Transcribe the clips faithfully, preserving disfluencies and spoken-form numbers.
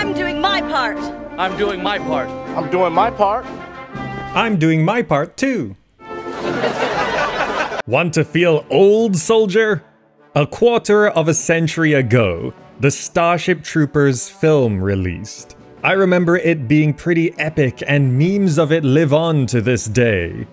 I'm doing my part. I'm doing my part. I'm doing my part. I'm doing my part too. Want to feel old, soldier? A quarter of a century ago, the Starship Troopers film released. I remember it being pretty epic, and memes of it live on to this day.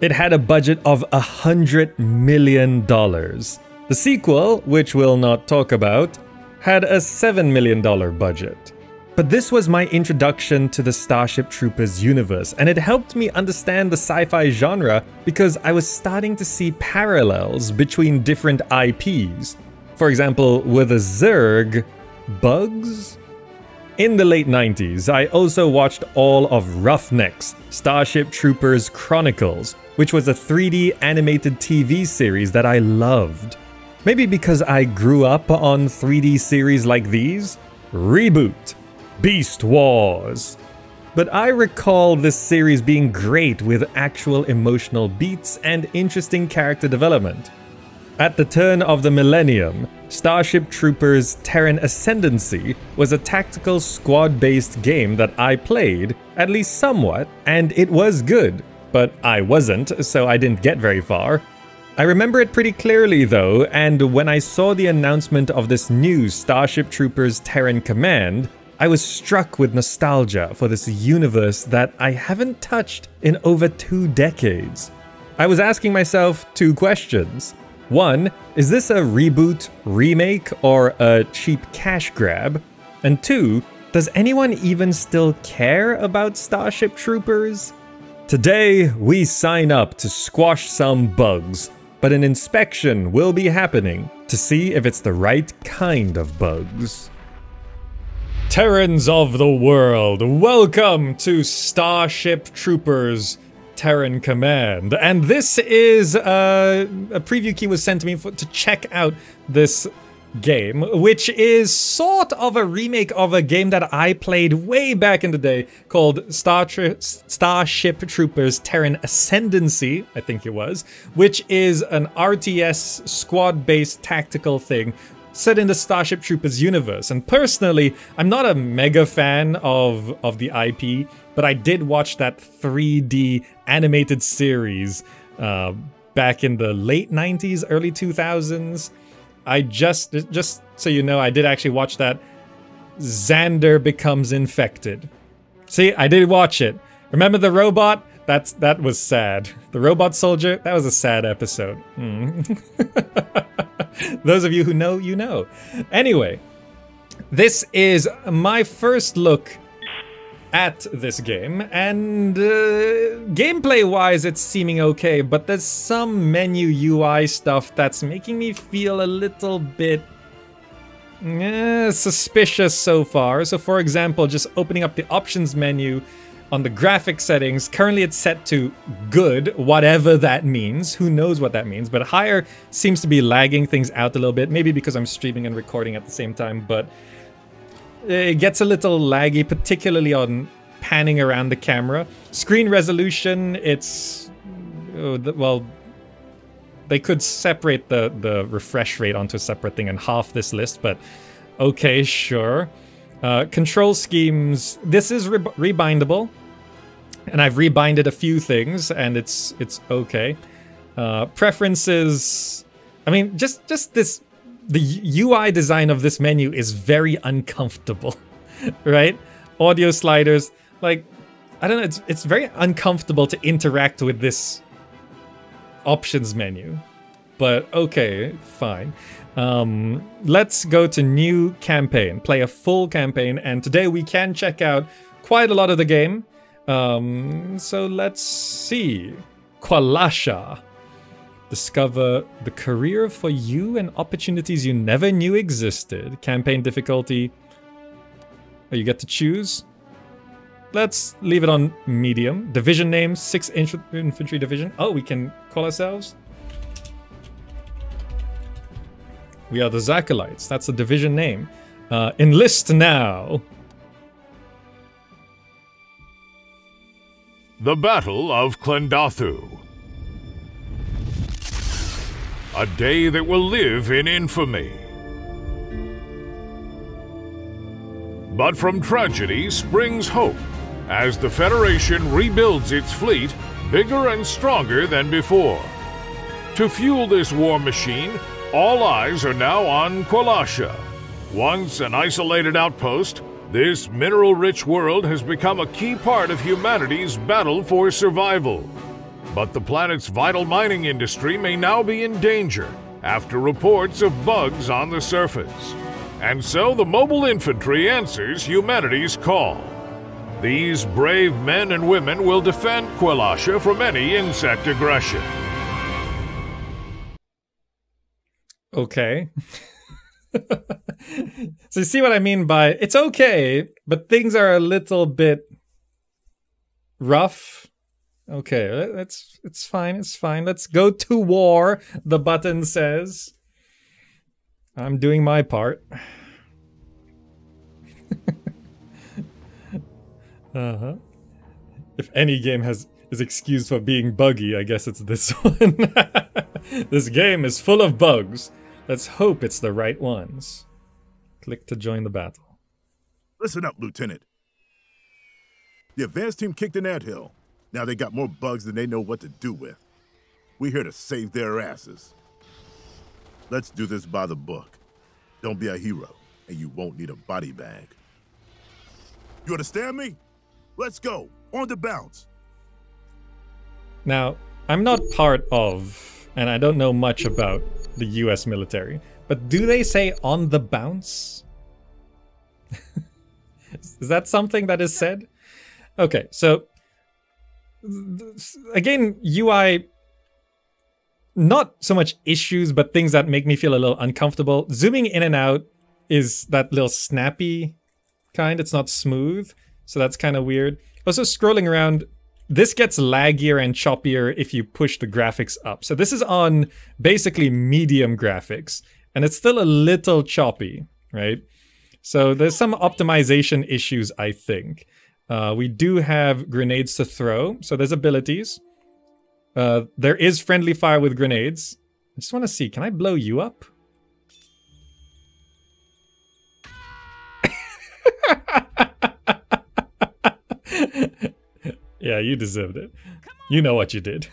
It had a budget of a hundred million dollars. The sequel, which we'll not talk about, had a seven million dollar budget. But this was my introduction to the Starship Troopers universe, and it helped me understand the sci-fi genre because I was starting to see parallels between different I Ps. For example, with the Zerg, bugs? In the late nineties, I also watched all of Roughnecks, Starship Troopers Chronicles, which was a three D animated T V series that I loved. Maybe because I grew up on three D series like these? Reboot! Beast Wars! But I recall this series being great with actual emotional beats and interesting character development. At the turn of the millennium, Starship Troopers Terran Ascendancy was a tactical squad-based game that I played, at least somewhat, and it was good, but I wasn't, so I didn't get very far. I remember it pretty clearly though, and when I saw the announcement of this new Starship Troopers Terran Command, I was struck with nostalgia for this universe that I haven't touched in over two decades. I was asking myself two questions. One, is this a reboot, remake, or a cheap cash grab? And two, does anyone even still care about Starship Troopers? Today, we sign up to squash some bugs, but an inspection will be happening to see if it's the right kind of bugs. Terrans of the world, welcome to Starship Troopers Terran Command, and this is uh, a preview key was sent to me for, to check out this game, which is sort of a remake of a game that I played way back in the day called Star Tri- Starship Troopers Terran Ascendancy, I think it was, which is an R T S squad-based tactical thing set in the Starship Troopers universe. And personally, I'm not a mega fan of, of the I P, but I did watch that three D animated series uh, back in the late nineties, early two thousands. I just, just so you know, I did actually watch that. Xander becomes infected. See, I did watch it. Remember the robot? That's, that was sad. The robot soldier? That was a sad episode. Mm. Those of you who know, you know. Anyway, this is my first look at this game, and uh, gameplay-wise it's seeming okay, but there's some menu U I stuff that's making me feel a little bit eh, suspicious so far. So for example, just opening up the options menu on the graphic settings, currently it's set to good, whatever that means. Who knows what that means, but higher seems to be lagging things out a little bit, maybe because I'm streaming and recording at the same time, but it gets a little laggy, particularly on panning around the camera. Screen resolution, it's... well, they could separate the, the refresh rate onto a separate thing and half this list, but okay, sure. Uh, control schemes, this is re rebindable. And I've rebinded a few things, and it's it's okay. Uh, preferences, I mean, just, just this... the U I design of this menu is very uncomfortable, right? Audio sliders, like, I don't know, it's, it's very uncomfortable to interact with this options menu. But okay, fine. Um, let's go to new campaign, play a full campaign, and today we can check out quite a lot of the game. Um, so let's see. Kwalasha. Discover the career for you and opportunities you never knew existed. Campaign difficulty. Oh, you get to choose. Let's leave it on medium. Division name, sixth Infantry Division. Oh, we can call ourselves. We are the Zakalites. That's the division name. Uh, enlist now. The Battle of Klendathu. A day that will live in infamy. But from tragedy springs hope, as the Federation rebuilds its fleet bigger and stronger than before. To fuel this war machine, all eyes are now on Kwalasha. Once an isolated outpost, this mineral-rich world has become a key part of humanity's battle for survival. But the planet's vital mining industry may now be in danger after reports of bugs on the surface. And so the mobile infantry answers humanity's call. These brave men and women will defend Kwalasha from any insect aggression. Okay. So you see what I mean by it's okay, but things are a little bit rough. Okay, that's it's fine, it's fine. Let's go to war, the button says. I'm doing my part. Uh-huh. If any game has is excused for being buggy, I guess it's this one. This game is full of bugs. Let's hope it's the right ones. Click to join the battle. Listen up, Lieutenant. The advance team kicked an anthill. Now they got more bugs than they know what to do with. We're here to save their asses. Let's do this by the book. Don't be a hero, and you won't need a body bag. You understand me? Let's go. On the bounce. Now, I'm not part of, and I don't know much about the U S military, but do they say on the bounce? Is that something that is said? Okay, so again, U I, not so much issues, but things that make me feel a little uncomfortable. Zooming in and out is that little snappy kind. It's not smooth, so that's kind of weird. Also, scrolling around, this gets laggier and choppier if you push the graphics up. So this is on basically medium graphics, and it's still a little choppy, right? So there's some optimization issues, I think. Uh, we do have grenades to throw, so there's abilities. Uh, there is friendly fire with grenades. I just want to see, can I blow you up? Yeah, you deserved it. You know what you did.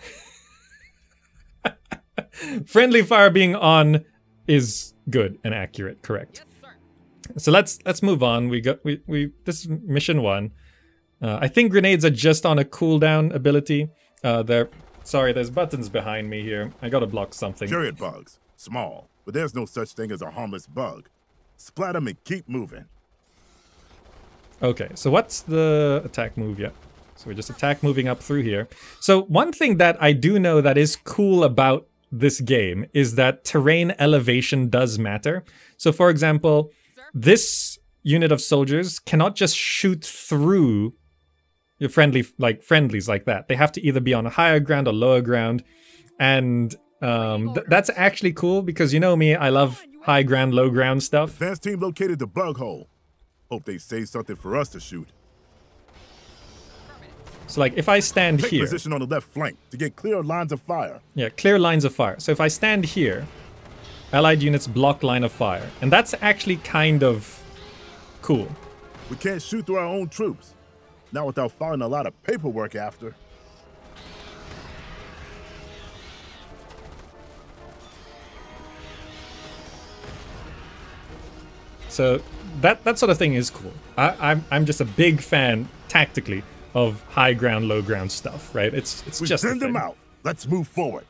Friendly fire being on is good and accurate, correct? Yes, so let's let's move on. We got we we this is mission one. Uh, I think grenades are just on a cooldown ability. Uh, there. Sorry, there's buttons behind me here. I gotta block something. Period bugs, small, but there's no such thing as a harmless bug. Splat them and keep moving. Okay, so what's the attack move yet? So we just attack moving up through here. So one thing that I do know that is cool about this game is that terrain elevation does matter. So for example, this unit of soldiers cannot just shoot through your friendly, like friendlies like that. They have to either be on a higher ground or lower ground. And um, th that's actually cool because you know me, I love high ground, low ground stuff. Advanced team located the bug hole. Hope they save something for us to shoot. So like if I stand here, position on the left flank to get clear lines of fire. Yeah, clear lines of fire. So if I stand here, allied units block line of fire. And that's actually kind of cool. We can't shoot through our own troops. Not without filing a lot of paperwork after. So that that sort of thing is cool. I, I'm I'm just a big fan tactically of high ground, low ground stuff, right? It's it's we just send them out. Let's move forward.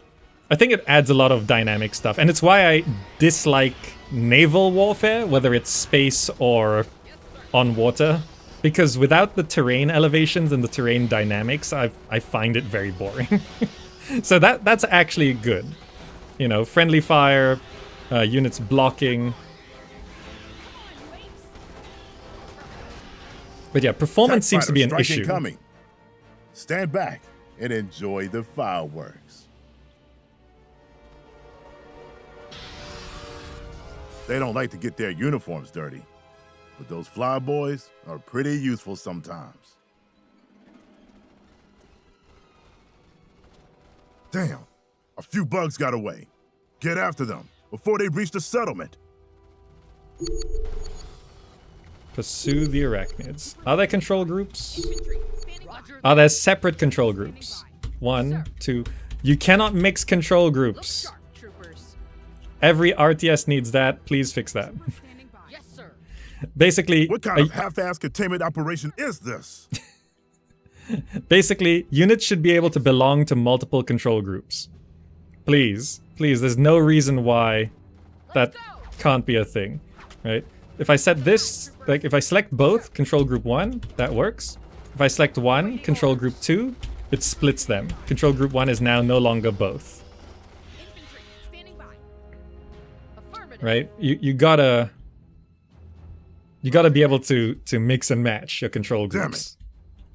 I think it adds a lot of dynamic stuff, and it's why I dislike naval warfare, whether it's space or on water, because without the terrain elevations and the terrain dynamics, I I find it very boring. So that that's actually good, you know, friendly fire, uh, units blocking. But yeah, performance seems to be an issue. Coming. Stand back and enjoy the fireworks. They don't like to get their uniforms dirty, but those fly boys are pretty useful sometimes. Damn, a few bugs got away. Get after them before they reach the settlement. Pursue the Arachnids. Are there control groups? Are there separate control groups? One, two... You cannot mix control groups. Every R T S needs that. Please fix that. Yes, sir. Basically... What kind of half-ass containment operation is this? Basically, units should be able to belong to multiple control groups. Please. Please, there's no reason why that can't be a thing, right? If I set this, like if I select both, control group one, that works. If I select one, control group two, it splits them. Control group one is now no longer both. Right? You you gotta you gotta be able to to mix and match your control groups.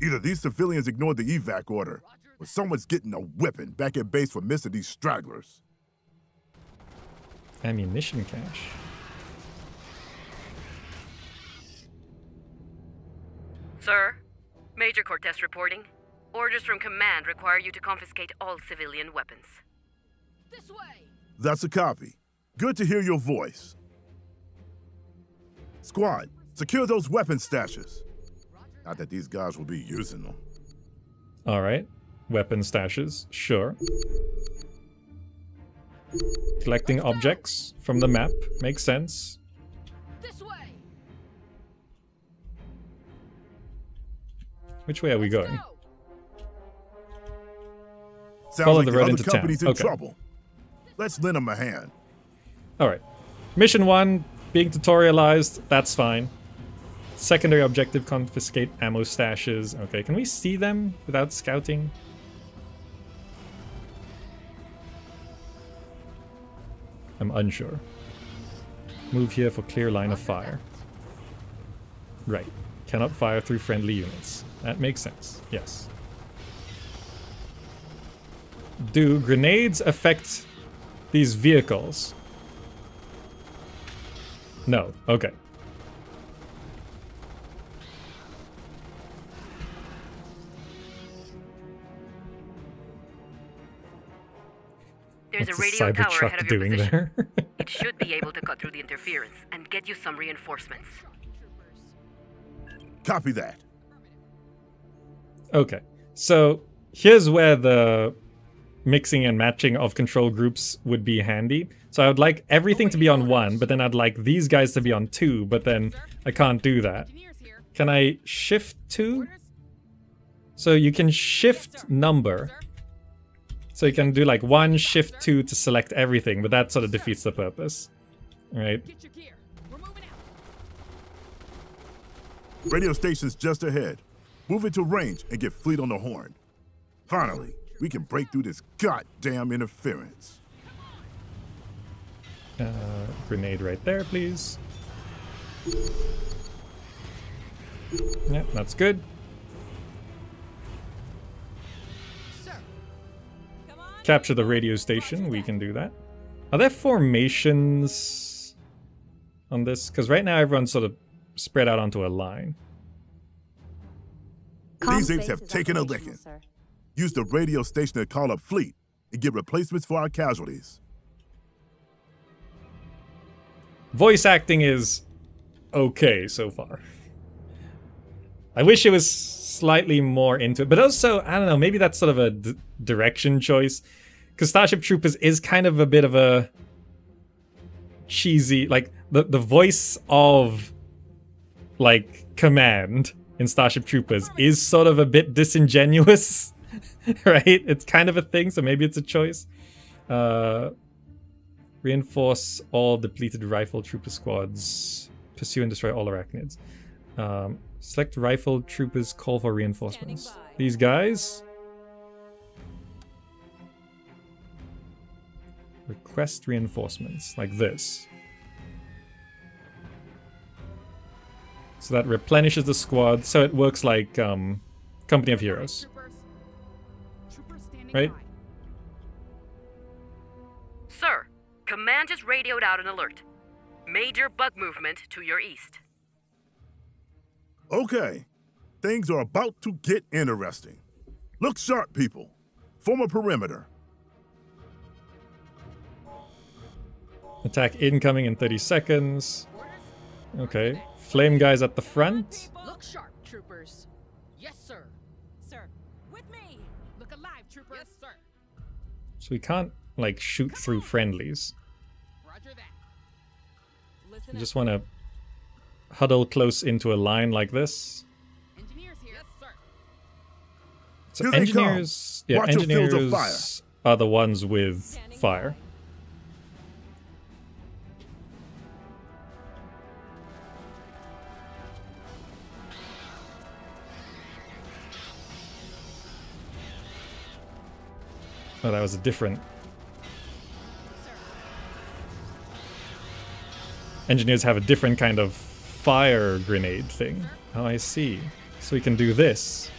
Damn it. Either these civilians ignored the evac order, or someone's getting a whipping back at base for missing these stragglers. Ammunition cache. Sir, Major Cortez reporting. Orders from command require you to confiscate all civilian weapons. This way. That's a copy. Good to hear your voice. Squad, secure those weapon stashes. Not that these guys will be using them. All right, weapon stashes, sure. Collecting objects from the map makes sense. This way. Which way are we going? Sounds Follow like the road into town. In okay. Trouble. Let's lend them a hand. All right. Mission one being tutorialized. That's fine. Secondary objective: confiscate ammo stashes. Okay. Can we see them without scouting? I'm unsure. Move here for clear line of fire. Right. Cannot fire through friendly units. That makes sense. Yes. Do grenades affect these vehicles? No. Okay. There's What's a radio cyber tower truck ahead of your doing position. There? It should be able to cut through the interference and get you some reinforcements. Copy that. Okay. So here's where the mixing and matching of control groups would be handy. So I would like everything to be on one, but then I'd like these guys to be on two, but then I can't do that. Can I shift two? So you can shift number. So you can do like one shift two to select everything, but that sort of defeats the purpose. Right? Radio station's just ahead. Move it to range and get fleet on the horn. Finally. We can break through this goddamn interference. Uh, grenade right there, please. Yep, that's good. Sir. Come on. Capture the radio station. We can do that. Are there formations on this? Because right now everyone's sort of spread out onto a line. These apes have taken a licking. Sir. Use the radio station to call up fleet and get replacements for our casualties. Voice acting is okay so far. I wish it was slightly more into it, but also, I don't know, maybe that's sort of a d direction choice. Because Starship Troopers is kind of a bit of a cheesy, like, the, the voice of, like, command in Starship Troopers is sort of a bit disingenuous. Right? It's kind of a thing, so maybe it's a choice. Uh, reinforce all depleted rifle trooper squads. Pursue and destroy all arachnids. Um, select rifle troopers, call for reinforcements. These guys. Request reinforcements, like this. So that replenishes the squad, so it works like um, Company of Heroes. Right? Sir, command just radioed out an alert. Major bug movement to your east. Okay. Things are about to get interesting. Look sharp, people. Form a perimeter. Attack incoming in thirty seconds. Okay. Flame guys at the front. Look sharp, troopers. Yes, sir. Sir, with me. Look alive, troopers. Yes, sir. So we can't like shoot Come through on. friendlies. Roger that. Listen, you just want to huddle close into a line like this. Engineers here. Yes, sir. So here engineers, yeah, Watch engineers fire. are the ones with Standing fire. By. Oh, that was a different. Engineers have a different kind of fire grenade thing. Oh, I see. So we can do this.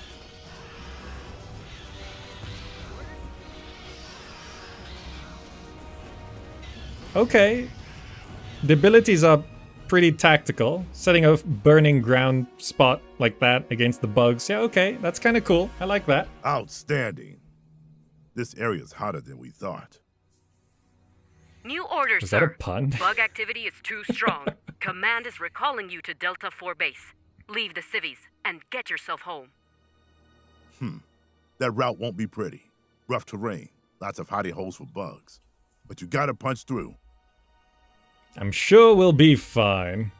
Okay. The abilities are pretty tactical. Setting a burning ground spot like that against the bugs. Yeah, okay. That's kind of cool. I like that. Outstanding. This area's hotter than we thought. New order, sir. Is that a pun? Bug activity is too strong. Command is recalling you to Delta four base. Leave the civvies and get yourself home. Hmm. That route won't be pretty. Rough terrain. Lots of hiding holes for bugs. But you gotta punch through. I'm sure we'll be fine.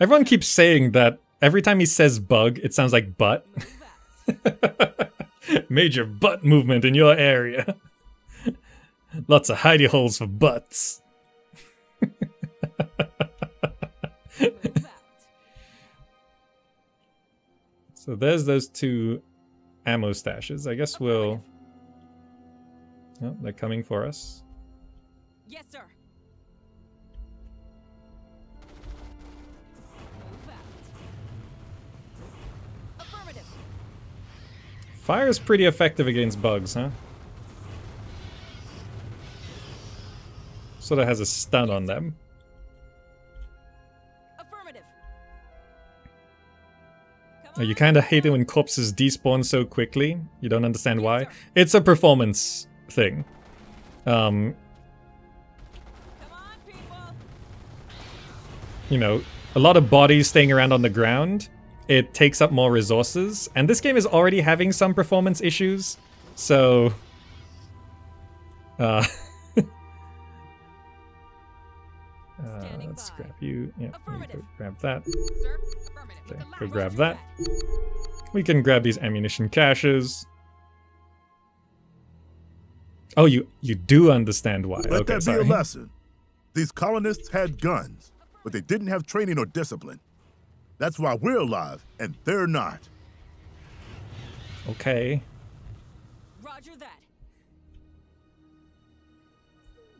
Everyone keeps saying that every time he says bug, it sounds like butt. Major butt movement in your area. Lots of hidey holes for butts. So there's those two ammo stashes. I guess we'll... Oh, they're coming for us. Yes, sir. Fire is pretty effective against bugs, huh? Sort of has a stun on them. Affirmative. Oh, you kind of hate it when corpses despawn so quickly. You don't understand why. It's a performance thing. Um, Come on, people. You know, a lot of bodies staying around on the ground. It takes up more resources, and this game is already having some performance issues, so... Uh, uh, let's grab you. Yeah, go grab that. Okay, go grab that. We can grab these ammunition caches. Oh, you, you do understand why. Let okay, that be sorry. a lesson. These colonists had guns, but they didn't have training or discipline. That's why we're alive, and they're not. Okay. Roger that.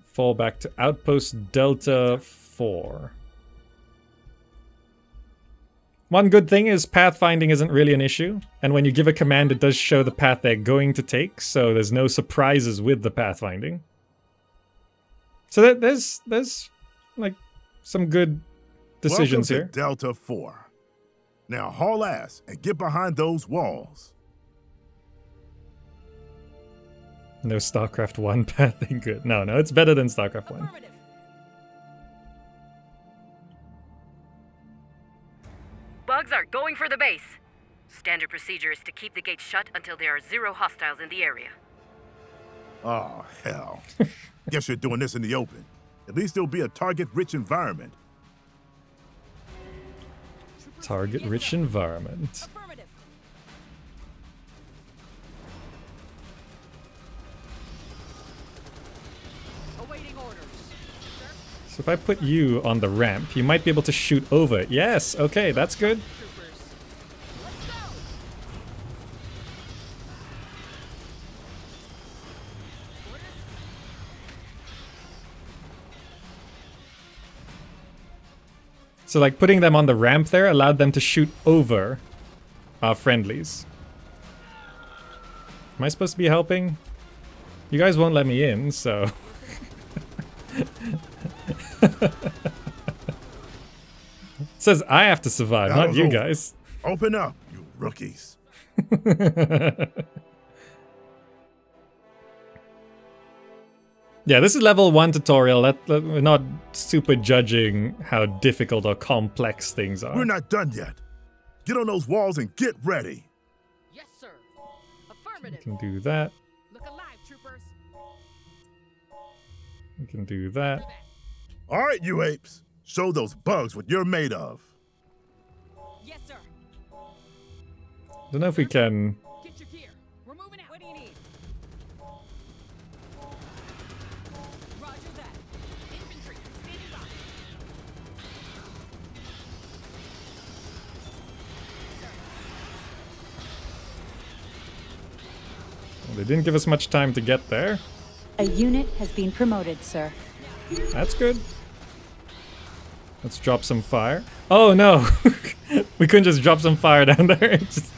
Fall back to Outpost Delta four. One good thing is pathfinding isn't really an issue, and when you give a command it does show the path they're going to take, so there's no surprises with the pathfinding. So that there's, there's like, some good... decisions Welcome to here. Delta four. Now haul ass and get behind those walls. No StarCraft one pathing good. No, no, it's better than StarCraft one. Bugs are going for the base. Standard procedure is to keep the gates shut until there are zero hostiles in the area. Oh, hell. Guess you're doing this in the open. At least there'll be a target-rich environment. Target-rich environment. So if I put you on the ramp, you might be able to shoot over it. Yes, okay, that's good. So like putting them on the ramp there allowed them to shoot over our friendlies. Am I supposed to be helping? You guys won't let me in, so... It says I have to survive, that not you open. guys. Open up, you rookies. Yeah, this is level one tutorial. That, that we're not super judging how difficult or complex things are. We're not done yet. Get on those walls and get ready. Yes, sir. Affirmative. We can do that. Look alive, troopers. We can do that. All right, you apes. Show those bugs what you're made of. Yes, sir. Don't know if we can. Get your gear. We're moving out. What do you need? Roger that. Infantry, standing by. Well, they didn't give us much time to get there. A unit has been promoted, sir. That's good. Let's drop some fire. Oh no! We couldn't just drop some fire down there. It just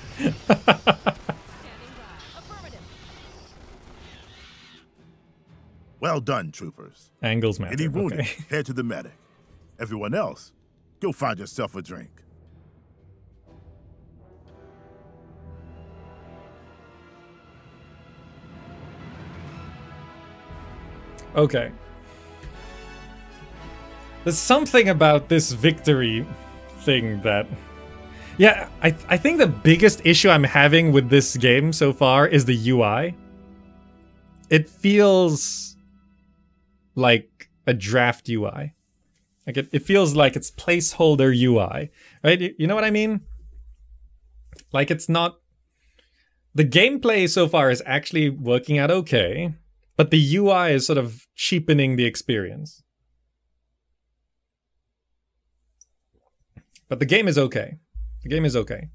well done, troopers. Angles matter. Any wounded, okay. Head to the medic. Everyone else, go find yourself a drink. Okay. There's something about this victory thing that... Yeah, I, th I think the biggest issue I'm having with this game so far is the U I. It feels like a draft U I. Like it, it feels like it's placeholder U I, right? You, you know what I mean? Like it's not... The gameplay so far is actually working out okay, but the U I is sort of cheapening the experience. But the game is okay. The game is okay.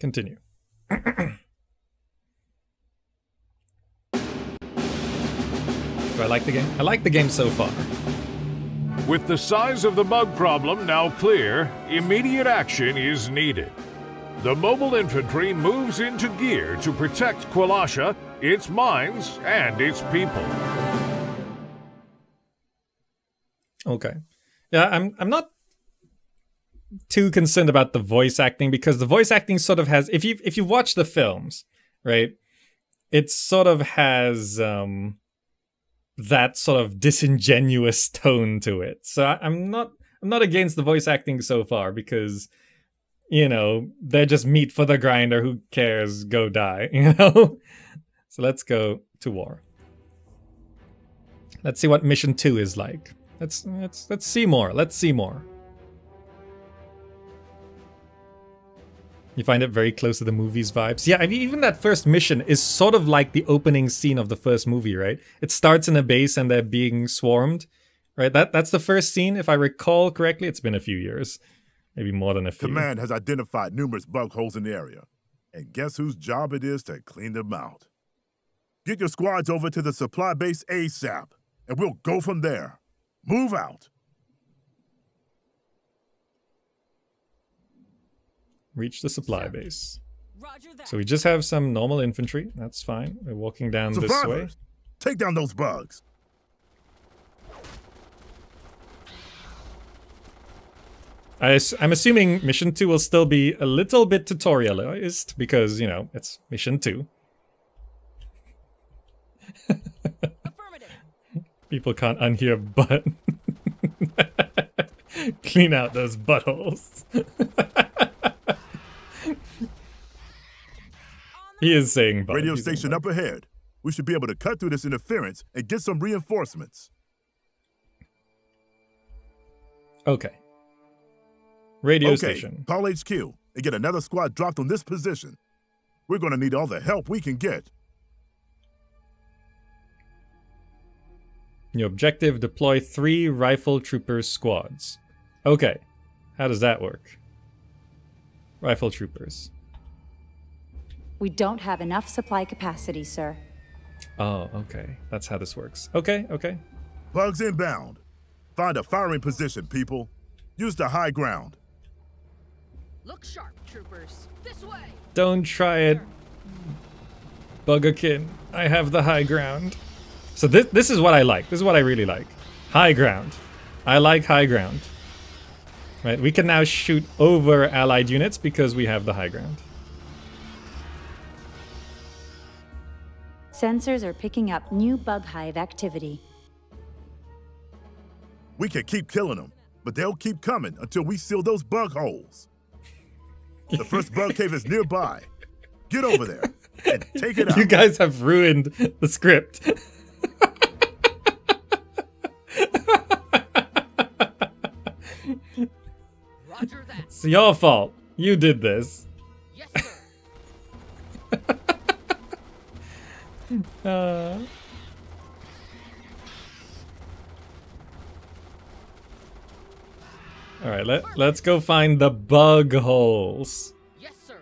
Continue. Do I like the game? I like the game so far. With the size of the bug problem now clear, immediate action is needed. The mobile infantry moves into gear to protect Kwalasha, its mines, and its people. Okay. Yeah, I'm I'm not too concerned about the voice acting, because the voice acting sort of has, if you if you watch the films, right, it sort of has um that sort of disingenuous tone to it. So I, I'm not I'm not against the voice acting so far, because, you know, they're just meat for the grinder. Who cares? Go die, you know. So let's go to war. Let's see what mission two is like. Let's let's let's see more. Let's see more. You find it very close to the movie's vibes. Yeah, I mean, even that first mission is sort of like the opening scene of the first movie, right? It starts in a base and they're being swarmed, right? That That's the first scene, if I recall correctly. It's been a few years, maybe more than a few. Command has identified numerous bug holes in the area. And guess whose job it is to clean them out? Get your squads over to the supply base ASAP, and we'll go from there. Move out. Reach the supply base. So we just have some normal infantry. That's fine. We're walking down Survivors, this way. Take down those bugs. I, I'm assuming mission two will still be a little bit tutorialized because, you know, it's mission two. People can't unhear butt. Clean out those buttholes. He is saying bug. Radio station up ahead. We should be able to cut through this interference and get some reinforcements. Okay. Radio okay, station. Call H Q and get another squad dropped on this position. We're going to need all the help we can get. Your objective, deploy three rifle troopers squads. Okay. How does that work? Rifle troopers. We don't have enough supply capacity, sir. Oh, okay. That's how this works. Okay, okay. Bugs inbound. Find a firing position, people. Use the high ground. Look sharp, troopers. This way. Don't try it, Bugakin. I have the high ground. So this this is what I like. This is what I really like. High ground. I like high ground. Right? We can now shoot over allied units because we have the high ground. Sensors are picking up new bug hive activity. We could keep killing them, but they'll keep coming until we seal those bug holes. The first bug cave is nearby. Get over there and take it out. You guys have ruined the script. Roger that. It's your fault. You did this. Yes, sir. uh... All right, let, let's go find the bug holes. Yes, sir.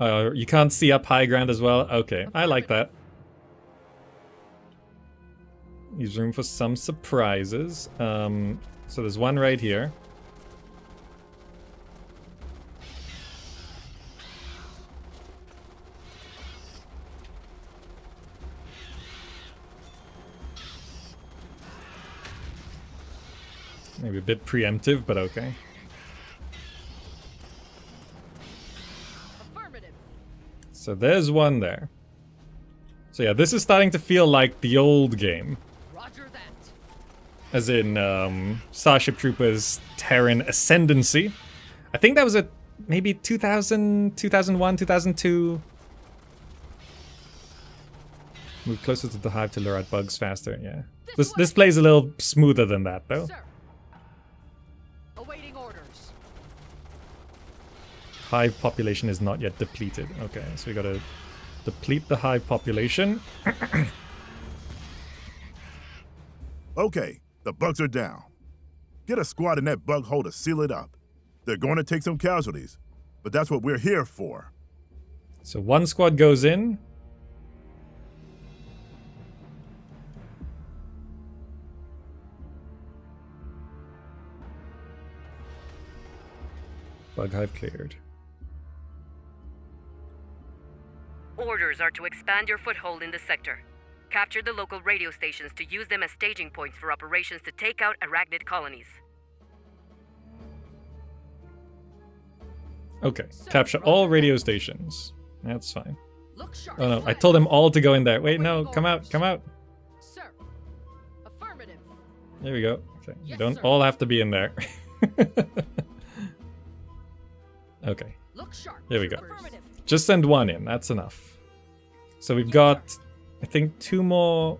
Oh, you can't see up high ground as well? Okay, I like that. Leaves room for some surprises. Um, so there's one right here. Maybe a bit preemptive, but okay. Affirmative. So there's one there. So yeah, this is starting to feel like the old game. Roger that. As in um, Starship Troopers Terran Ascendancy. I think that was a maybe two thousand, two thousand one, two thousand two. Move closer to the hive to lure out bugs faster, yeah. This, this plays a little smoother than that, though. Sir. Hive population is not yet depleted. Okay, so we gotta deplete the hive population. Okay, the bugs are down. Get a squad in that bug hole to seal it up. They're going to take some casualties, but that's what we're here for. So one squad goes in. Bug hive cleared. Orders are to expand your foothold in the sector. Capture the local radio stations to use them as staging points for operations to take out Arachnid colonies. Okay, capture all radio stations. That's fine. Oh no, I told them all to go in there. Wait, no, come out, come out. Sir. Affirmative. There we go. Okay, you don't all have to be in there. Okay. Here we go. Just send one in, that's enough. So we've got, I think, two more.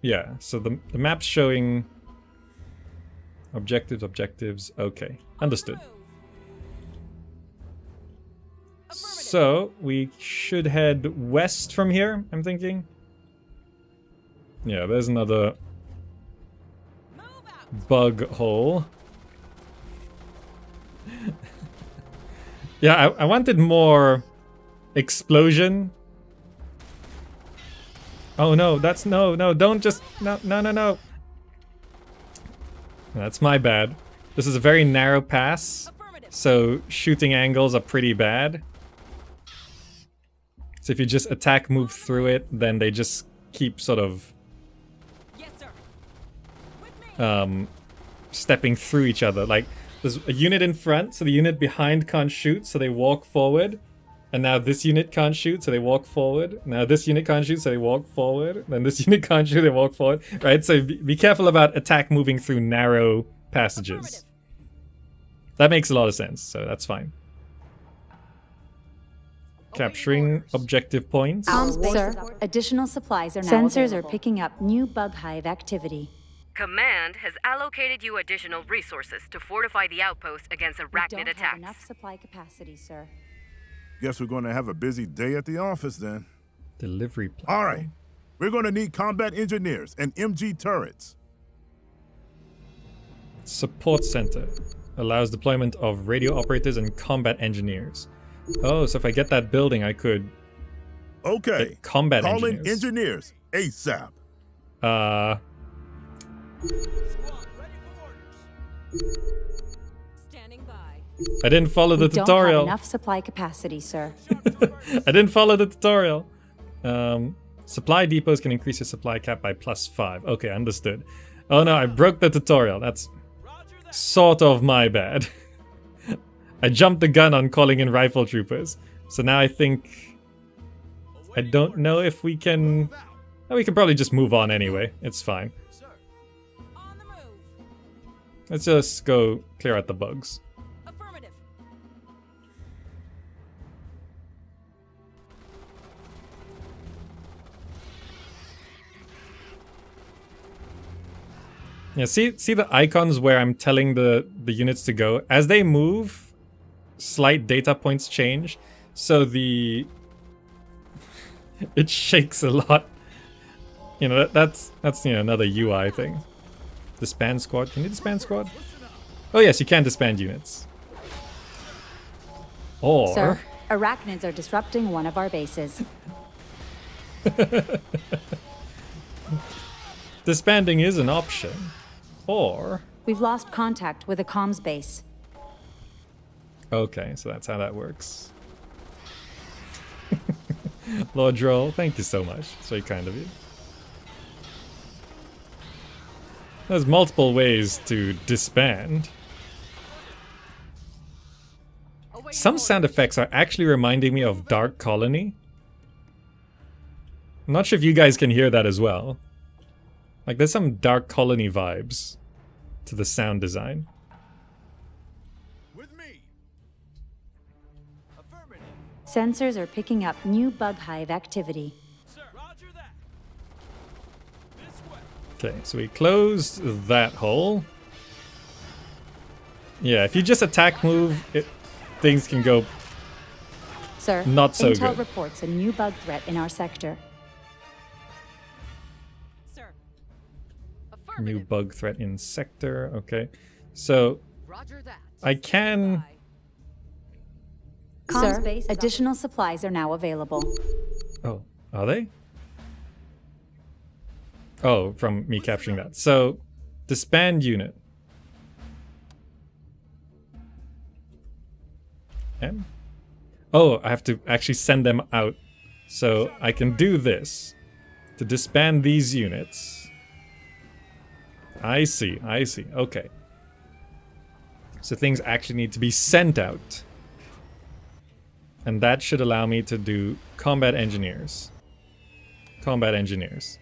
Yeah, so the, the map's showing objectives, objectives. Okay, understood. So we should head west from here, I'm thinking. Yeah, there's another bug hole. Yeah, I, I wanted more explosion. Oh no, that's no, no, don't just, no, no, no, no. That's my bad. This is a very narrow pass, so shooting angles are pretty bad. So if you just attack, move through it, then they just keep sort of um, stepping through each other. Like, there's a unit in front, so the unit behind can't shoot, so they walk forward. And now this unit can't shoot, so they walk forward. Now this unit can't shoot, so they walk forward. Then this unit can't shoot, they walk forward. Right, so be, be careful about attack moving through narrow passages. That makes a lot of sense, so that's fine. Capturing objective points. Sir, additional supplies are now available. Sensors are picking up new bug hive activity. Command has allocated you additional resources to fortify the outpost against arachnid attacks. We don't have enough supply capacity, sir. Guess we're going to have a busy day at the office then. Delivery plan. All right. We're going to need combat engineers and M G turrets. Support center allows deployment of radio operators and combat engineers. Oh, so if I get that building, I could. Okay. Combat engineers. Calling engineers ASAP. Uh. I didn't follow the tutorial. Don't have enough supply capacity, sir. I didn't follow the tutorial. Um, supply depots can increase your supply cap by plus five. Okay, understood. Oh no, I broke the tutorial. That's sort of my bad. I jumped the gun on calling in rifle troopers. So now I think... I don't know if we can... Oh, we can probably just move on anyway. It's fine. Let's just go clear out the bugs. Yeah, see see the icons where I'm telling the, the units to go? As they move, slight data points change. So the... it shakes a lot. You know, that, that's, that's you know, another U I thing. Disband squad. Can you disband squad? Oh yes, you can disband units. Or... Sir, arachnids are disrupting one of our bases. Disbanding is an option. Or... We've lost contact with a comms base. Okay, so that's how that works. Lord Droll, thank you so much. It's very kind of you. There's multiple ways to disband. Some sound effects are actually reminding me of Dark Colony. I'm not sure if you guys can hear that as well. Like, there's some Dark Colony vibes to the sound design. With me. Affirmative. Sensors are picking up new bug hive activity. Sir, Roger that. This way. Okay, so we closed that hole. Yeah, if you just attack move, it, things can go Sir, not so Intel good. Intel reports a new bug threat in our sector. New bug threat in sector. Okay, so I can. Sir, additional supplies are now available. Oh, are they? Oh, from me capturing that. So, disband unit. M. Oh, I have to actually send them out. So I can do this to disband these units. I see, I see, okay. So things actually need to be sent out. And that should allow me to do combat engineers. Combat engineers.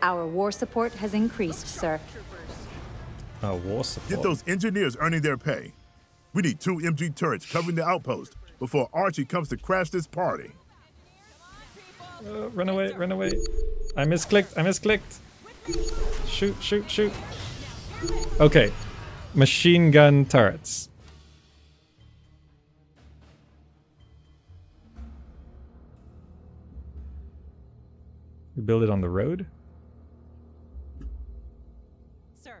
Our war support has increased, sir. Our war support. Get those engineers earning their pay. We need two M G turrets covering the outpost before Archie comes to crash this party. Uh, run away, run away. I misclicked, I misclicked. Shoot, shoot, shoot. Okay. Machine gun turrets. We build it on the road? Sir.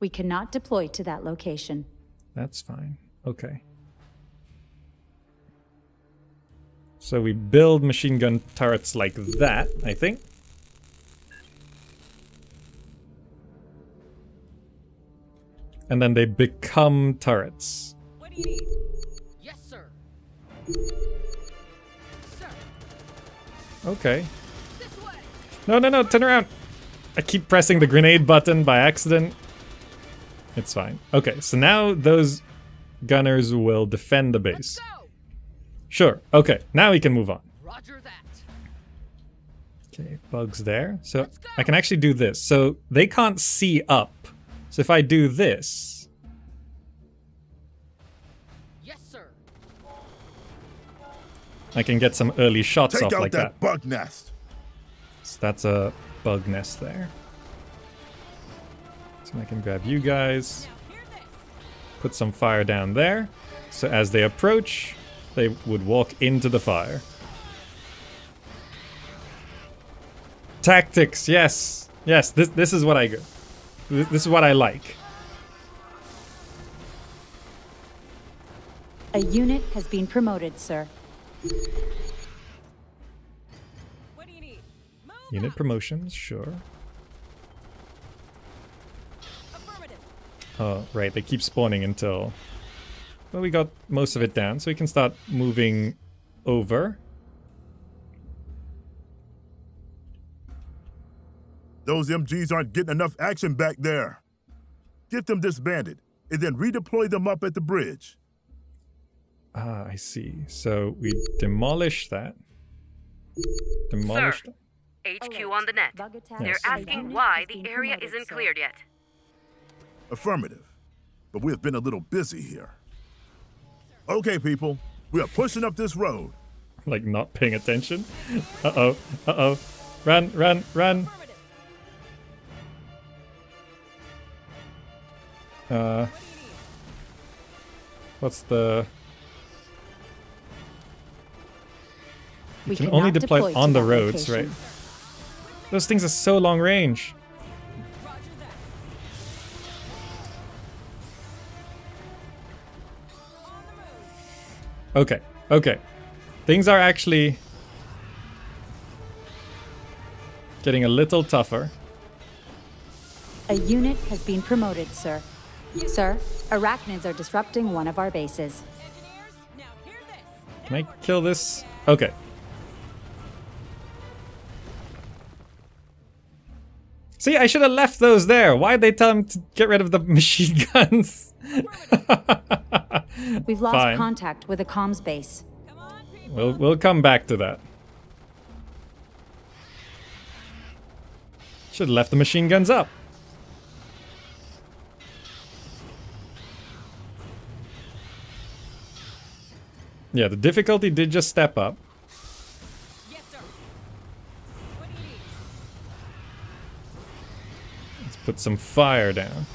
We cannot deploy to that location. That's fine. Okay. So we build machine gun turrets like that, I think. And then they become turrets. What do you need? Yes, sir. Sir. Okay. This way. No, no, no, turn around. I keep pressing the grenade button by accident. It's fine. Okay, so now those gunners will defend the base. Sure, okay, now we can move on. Roger that. Okay, bugs there. So I can actually do this. So they can't see up. So if I do this. Yes, sir. I can get some early shots Take off like that. Take out that bug nest. So that's a bug nest there. So I can grab you guys. Put some fire down there. So as they approach, they would walk into the fire. Tactics, yes. Yes, this this is what I go. This is what I like. A unit has been promoted, sir. What do you need? Move unit up. Promotions, sure. Affirmative. Oh, right, they keep spawning until... Well, we got most of it down, so we can start moving over. Those M Gs aren't getting enough action back there. Get them disbanded, and then redeploy them up at the bridge. Ah, I see. So we demolish that. Demolish that. H Q on the net. Yes. They're asking why the area isn't cleared yet. Affirmative. But we've been a little busy here. Okay, people. We are pushing up this road. Like not paying attention? Uh-oh. Uh-oh. Run, run, run. Uh, what's the... You we can only deploy, deploy on the roads, right? Those things are so long range. Okay, okay. Things are actually getting a little tougher. A unit has been promoted, sir. Sir, Arachnids are disrupting one of our bases. Can I kill this? Okay. See, I should have left those there. Why'd they tell him to get rid of the machine guns? We've lost Fine. contact with a comms base. Come on, we'll we'll come back to that. Should have left the machine guns up. Yeah, the difficulty did just step up. Put some fire down.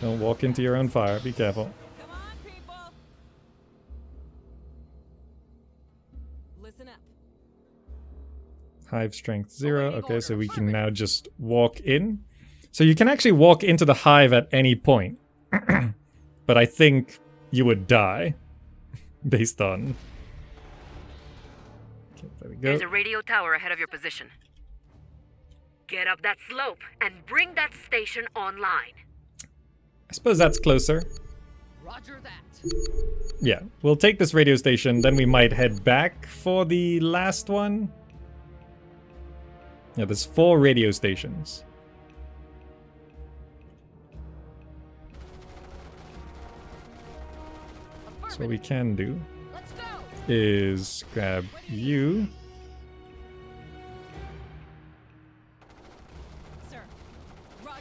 Don't walk into your own fire. Be careful. Come on, people. Listen up. Hive strength zero. Okay, so we can now just walk in. So you can actually walk into the hive at any point. But I think you would die. Based on... There we go. There's a radio tower ahead of your position. Get up that slope and bring that station online. I suppose that's closer. Roger that. Yeah, we'll take this radio station, then we might head back for the last one. Yeah, there's four radio stations. So what we can do is grab you. Sir, Roger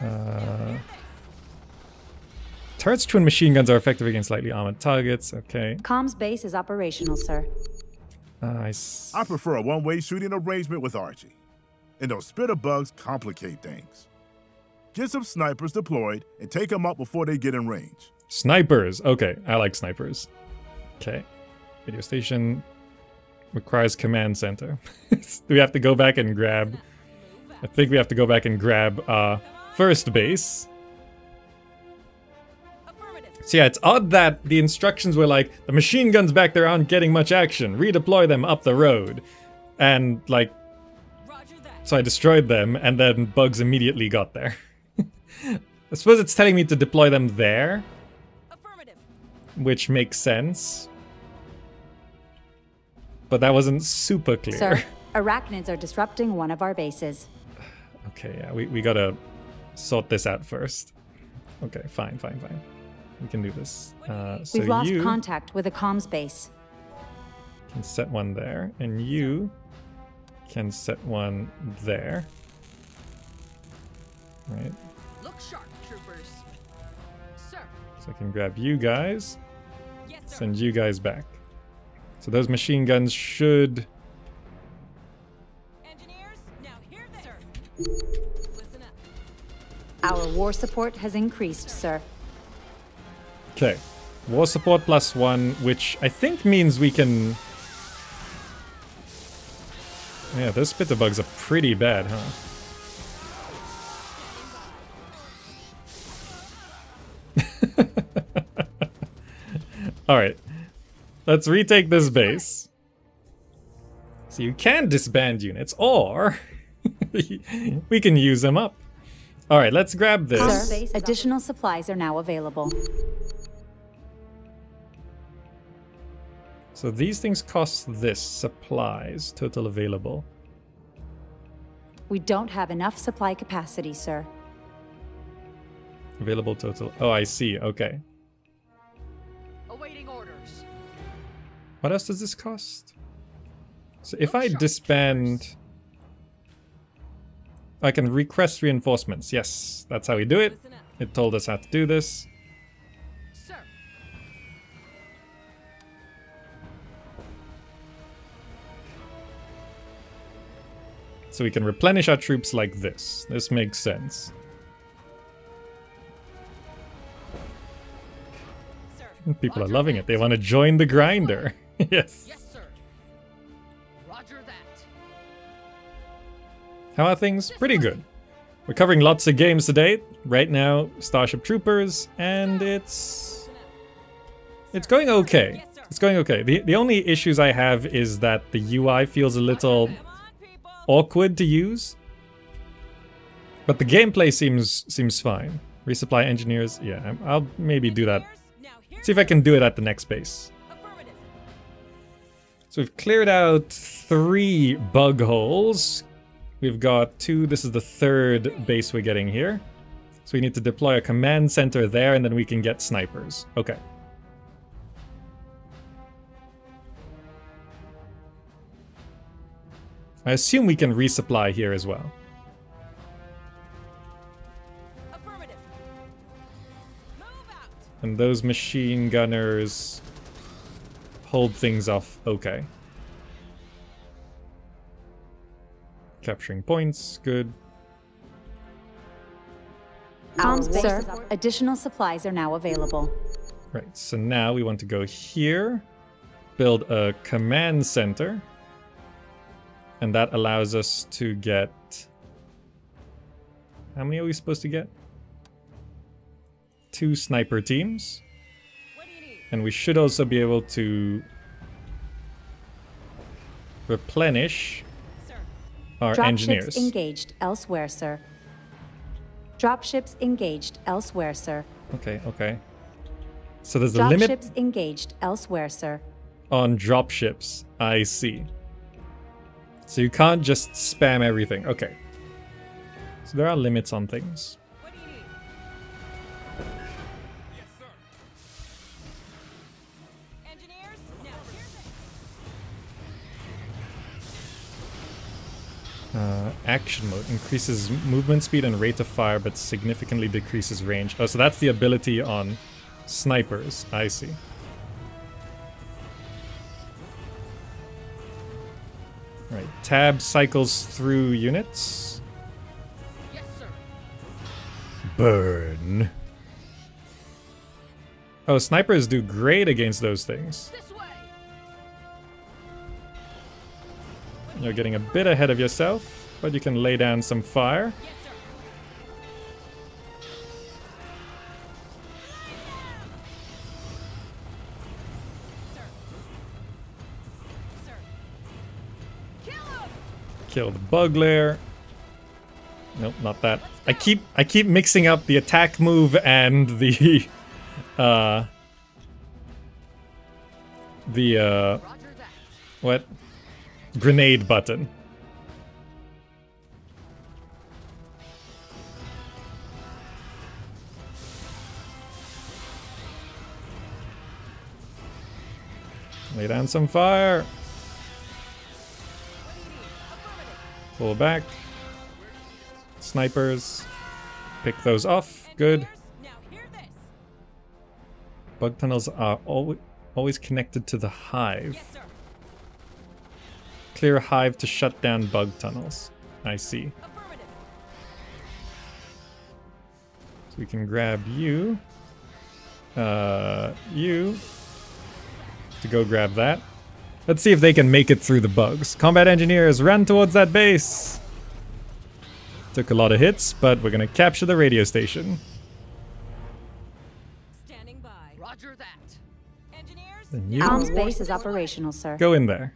that. Uh, turrets, twin machine guns are effective against slightly armored targets. Okay. Comms base is operational, sir. Nice. I prefer a one-way shooting arrangement with Archie. And those spitter bugs complicate things. Get some snipers deployed and take them up before they get in range. Snipers. Okay, I like snipers. Okay, radio station requires command center. Do we have to go back and grab... I think we have to go back and grab uh, first base. So yeah, it's odd that the instructions were like, the machine guns back there aren't getting much action, redeploy them up the road. And like, so I destroyed them and then bugs immediately got there. I suppose it's telling me to deploy them there, which makes sense. But that wasn't super clear. Sir, Arachnids are disrupting one of our bases. Okay, yeah, we, we gotta sort this out first. Okay, fine, fine, fine. We can do this. Uh, so We've lost you contact with a comms base. Can set one there, and you can set one there. Right. Look sharp, troopers. So I can grab you guys, yes, send you guys back. So those machine guns should... Engineers, now hear this, sir. Listen up. Our war support has increased, sir. Okay. War support plus one, which I think means we can... Yeah, those spitter bugs are pretty bad, huh? Alright, let's retake this base. So you can disband units, or we can use them up. Alright, let's grab this. Sir, additional supplies are now available. So these things cost this. Supplies, total available. We don't have enough supply capacity, sir. Available total. Oh, I see. Okay. Awaiting orders. What else does this cost? So if I disband... I can request reinforcements. Yes, that's how we do it. It told us how to do this. Sir. So we can replenish our troops like this. This makes sense. Sir. People Roger are loving that. It. They want to join the grinder. Yes. Yes, sir. Roger that. How are things? Pretty good. We're covering lots of games today. Right now, Starship Troopers, and it's... It's going okay. It's going okay. The, the only issues I have is that the U I feels a little awkward to use. But the gameplay seems seems fine. Resupply engineers. Yeah, I'll maybe do that. See if I can do it at the next base. So we've cleared out three bug holes. We've got two. This is the third base we're getting here. So we need to deploy a command center there, and then we can get snipers. Okay. I assume we can resupply here as well. Affirmative. Move out. And those machine gunners hold things off okay. Capturing points, good. Um, sir, additional supplies are now available. Right, so now we want to go here, build a command center, and that allows us to get... How many are we supposed to get? Two sniper teams. And we should also be able to replenish our Drop engineers. Ships engaged elsewhere, sir. Dropships engaged elsewhere, sir. Okay, okay. So there's drop a limit. Dropships engaged elsewhere, sir. On dropships, I see. So you can't just spam everything. Okay. So there are limits on things. What do you need? Yes, sir. Engineers, now here's it. Uh, action mode increases movement speed and rate of fire, but significantly decreases range. Oh, so that's the ability on snipers. I see. Right. Tab cycles through units. Yes, sir. Burn. Oh, snipers do great against those things. You're getting a bit ahead of yourself, but you can lay down some fire. Yes, sir. Sir. Sir. Kill him. Kill the bug lair. Nope, not that. I keep I keep mixing up the attack move and the uh the uh what? Grenade button. Lay down some fire. Pull back. Snipers. Pick those off. Good. Bug tunnels are always always connected to the hive. Clear hive to shut down bug tunnels. I see. So we can grab you. Uh, you. To go grab that. Let's see if they can make it through the bugs. Combat engineers, run towards that base! Took a lot of hits, but we're gonna capture the radio station. Standing by. Roger that. Engineers, Alms base is operational, sir. Go in there.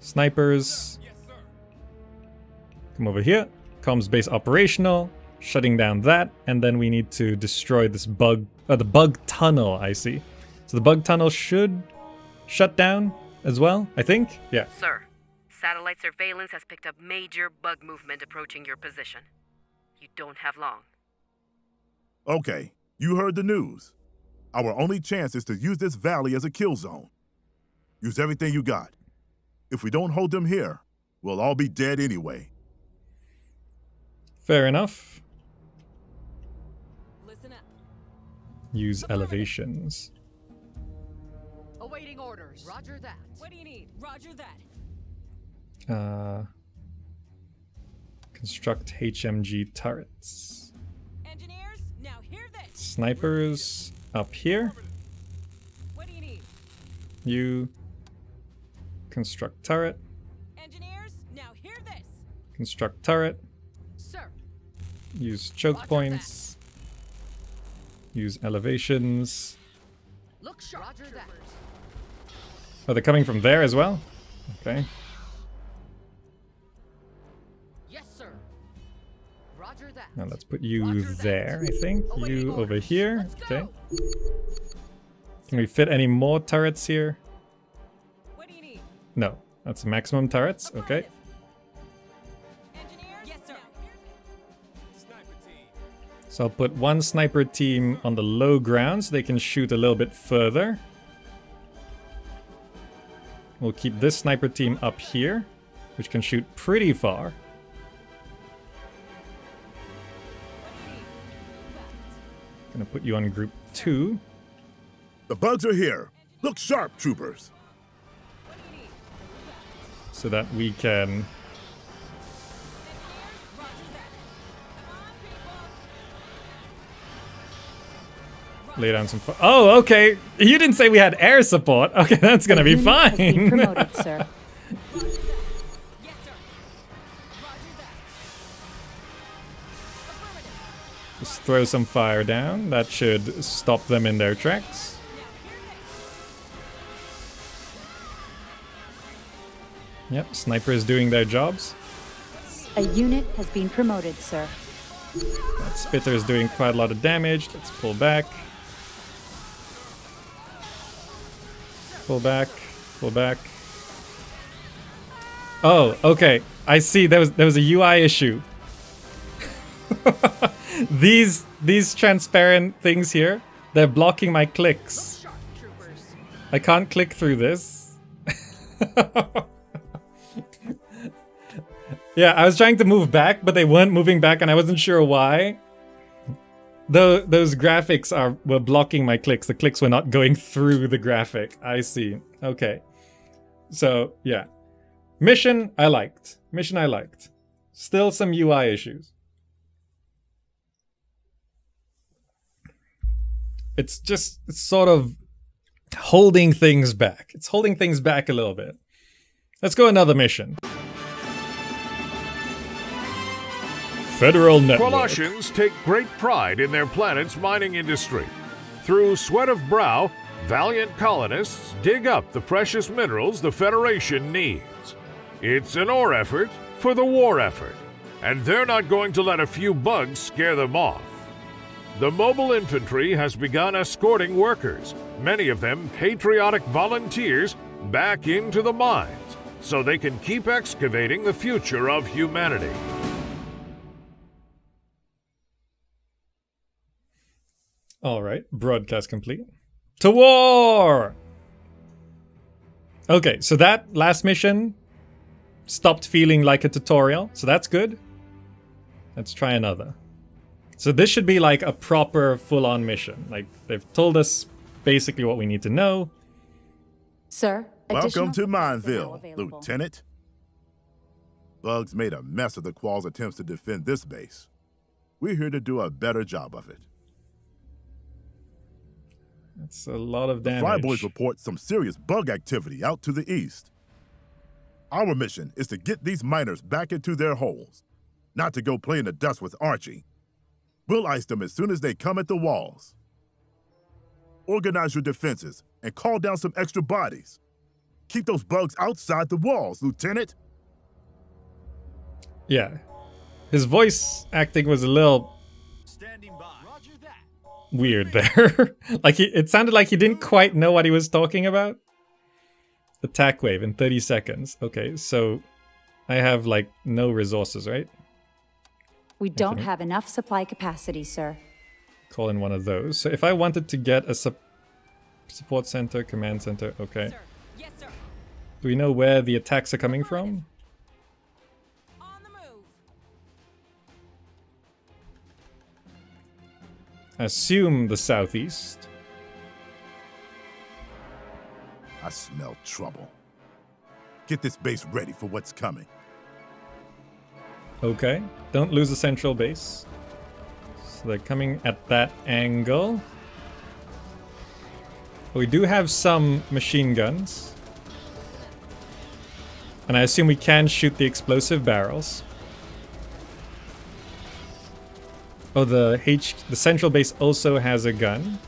Snipers. Yes, sir. Come over here. Comms base operational. Shutting down that, and then we need to destroy this bug. Uh, the bug tunnel, I see. So the bug tunnel should shut down as well, I think? Yeah. Sir, satellite surveillance has picked up major bug movement approaching your position. You don't have long. Okay, you heard the news. Our only chance is to use this valley as a kill zone. Use everything you got. If we don't hold them here, we'll all be dead anyway. Fair enough. Listen up. Use elevations. Awaiting orders. Roger that. What do you need? Roger that. Uh, construct H M G turrets. Engineers, now hear this. Snipers up here. What do you need? You construct turret. Engineers, now hear this. Construct turret. Sir. Use choke Roger points. That. Use elevations. Look sharp. Roger that. Are they coming from there as well? Okay. Yes, sir. Roger that. Now let's put you Roger there, that. I think. Awaiting you orders. Over here. Okay. Can we fit any more turrets here? What do you need? No. That's maximum turrets. Okay. Engineers? Yes, sir. Sniper team. So I'll put one sniper team on the low ground so they can shoot a little bit further. We'll keep this sniper team up here, which can shoot pretty far. Gonna put you on group two. The bugs are here. Look sharp, troopers. So that we can lay down some. Oh, okay. You didn't say we had air support. Okay, that's gonna be fine. Be promoted, sir. Just throw some fire down. That should stop them in their tracks. Yep, snipers doing their jobs. A unit has been promoted, sir. That spitter is doing quite a lot of damage. Let's pull back. Pull back, pull back. Oh, okay. I see. There was there was a U I issue. these these transparent things here, they're blocking my clicks. I can't click through this. Yeah, I was trying to move back, but they weren't moving back, and I wasn't sure why. Though those graphics are were blocking my clicks. The clicks were not going through the graphic. I see. Okay. So, yeah. Mission I liked. Mission I liked. Still some U I issues. It's just it's sort of holding things back. It's holding things back a little bit. Let's go another mission. Federal Network. Kwalashians take great pride in their planet's mining industry. Through sweat of brow, valiant colonists dig up the precious minerals the Federation needs. It's an or effort for the war effort, and they're not going to let a few bugs scare them off. The mobile infantry has begun escorting workers, many of them patriotic volunteers, back into the mines so they can keep excavating the future of humanity. All right, broadcast complete. To war! Okay, so that last mission stopped feeling like a tutorial, so that's good. Let's try another. So this should be like a proper full-on mission. Like, they've told us basically what we need to know. Sir, welcome to Mineville, Lieutenant. Bugs made a mess of the Qual's attempts to defend this base. We're here to do a better job of it. That's a lot of damage. The Flyboys report some serious bug activity out to the east. Our mission is to get these miners back into their holes, not to go play in the dust with Archie. We'll ice them as soon as they come at the walls. Organize your defenses and call down some extra bodies. Keep those bugs outside the walls, Lieutenant. Yeah. His voice acting was a little Standing by. weird there. Like, he, it sounded like he didn't quite know what he was talking about. attack wave in thirty seconds. Okay, so I have like no resources, right? We don't Anthony. have enough supply capacity, sir. Call in one of those. So if I wanted to get a su support center, command center, okay. Sir. Yes, sir. Do we know where the attacks are coming from? On the move. Assume the southeast. I smell trouble. Get this base ready for what's coming. Okay, don't lose the central base. So they're coming at that angle. But we do have some machine guns. And I assume we can shoot the explosive barrels. Oh, the H the central base also has a gun.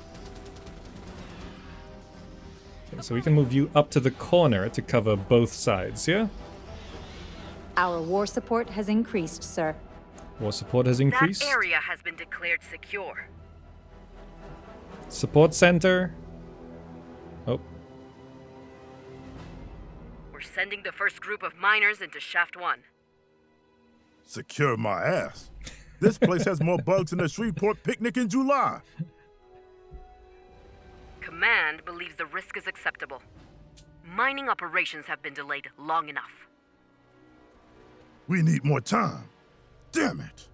Okay, so we can move you up to the corner to cover both sides, yeah? Our war support has increased, sir. War support has increased. That area has been declared secure. Support center. Oh. We're sending the first group of miners into shaft one. Secure my ass. This place has more bugs than a Shreveport picnic in July. Command believes the risk is acceptable. Mining operations have been delayed long enough. We need more time. Damn it.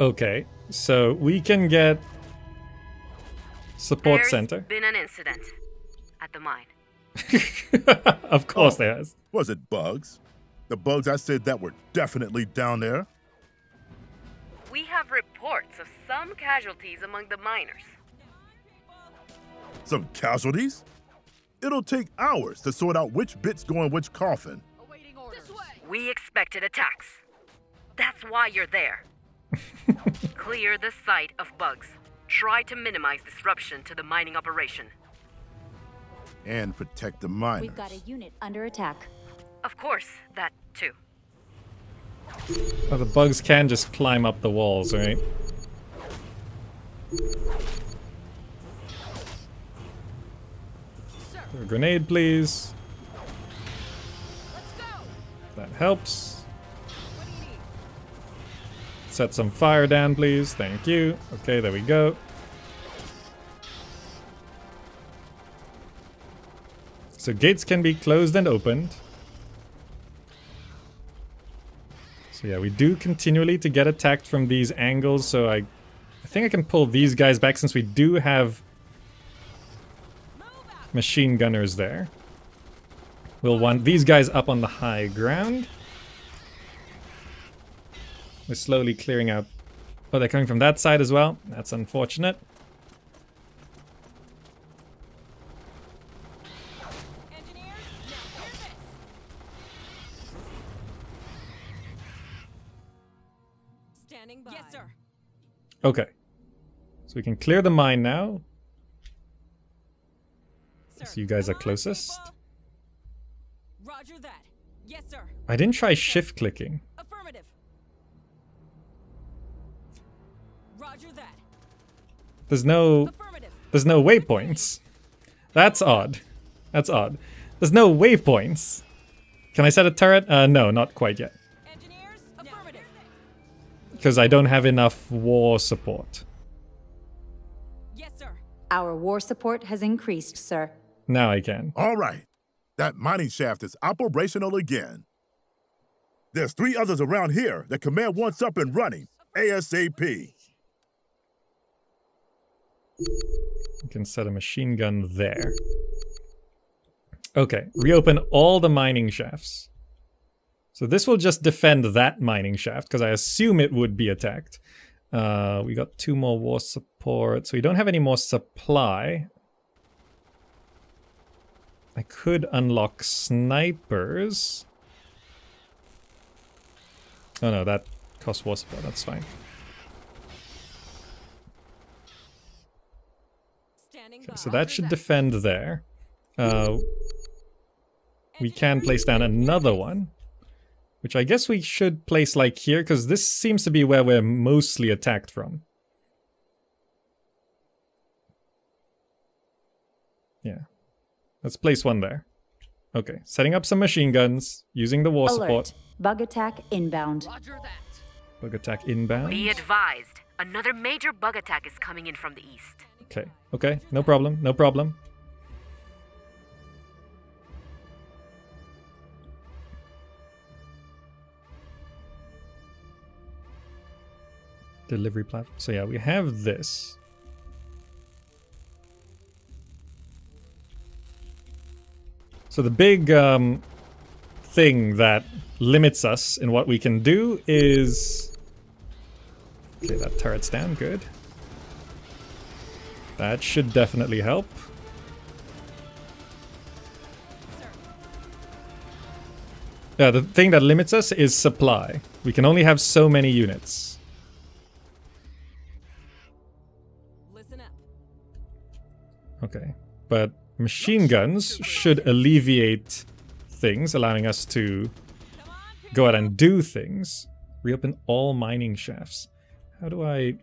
Okay, so we can get support There's center. There's been an incident at the mine. Of course oh, there has. Was it bugs? The bugs I said that were definitely down there. We have reports of some casualties among the miners. Some casualties? It'll take hours to sort out which bits go in which coffin. We expected attacks. That's why you're there. Clear the site of bugs. Try to minimize disruption to the mining operation. And protect the miners. We've got a unit under attack. Of course, that too. Well, the bugs can just climb up the walls, right? A grenade, please. Let's go. That helps. What do you need? Set some fire down, please. Thank you. Okay, there we go. So gates can be closed and opened. So yeah, we do continually to get attacked from these angles, so I, I think I can pull these guys back since we do have machine gunners there. We'll want these guys up on the high ground. We're slowly clearing out. Oh, they're coming from that side as well. That's unfortunate. Standing by. Yes, sir. Okay. So we can clear the mine now. So you guys are closest. Roger that. Yes, sir. I didn't try shift clicking. Affirmative. Roger that. There's no There's no waypoints. That's odd. That's odd. There's no waypoints. Can I set a turret? Uh no, not quite yet. Engineers, affirmative. Because I don't have enough war support. Yes, sir. Our war support has increased, sir. Now I can. All right. That mining shaft is operational again. There's three others around here that command wants up and running ASAP. You can set a machine gun there. Okay, reopen all the mining shafts. So this will just defend that mining shaft because I assume it would be attacked. Uh, we got two more war support, so we don't have any more supply. I could unlock snipers. Oh no, that costs war support, that's fine. Okay, so that should defend there. Uh, we can place down another one, which I guess we should place like here, because this seems to be where we're mostly attacked from. Yeah. Let's place one there. Okay, setting up some machine guns, using the war Alert. support. Bug attack inbound. Roger that. Bug attack inbound. Be advised, another major bug attack is coming in from the east. Okay, okay, no problem, no problem. Delivery platform. So yeah, we have this. So the big um, thing that limits us in what we can do is... Okay, that turret's down, good. That should definitely help. Yeah, the thing that limits us is supply. We can only have so many units. Listen up. Okay, but... machine guns should alleviate things, allowing us to go out and do things. Reopen all mining shafts. How do I...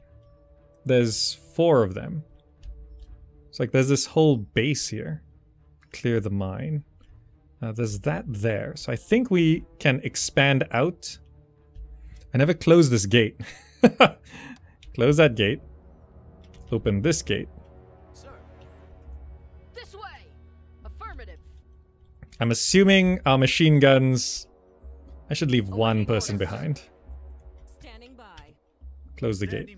There's four of them. It's like there's this whole base here. Clear the mine. Uh, there's that there. So I think we can expand out. I never closed this gate. Close that gate. Open this gate. I'm assuming our machine guns... I should leave one person behind. Close the gate.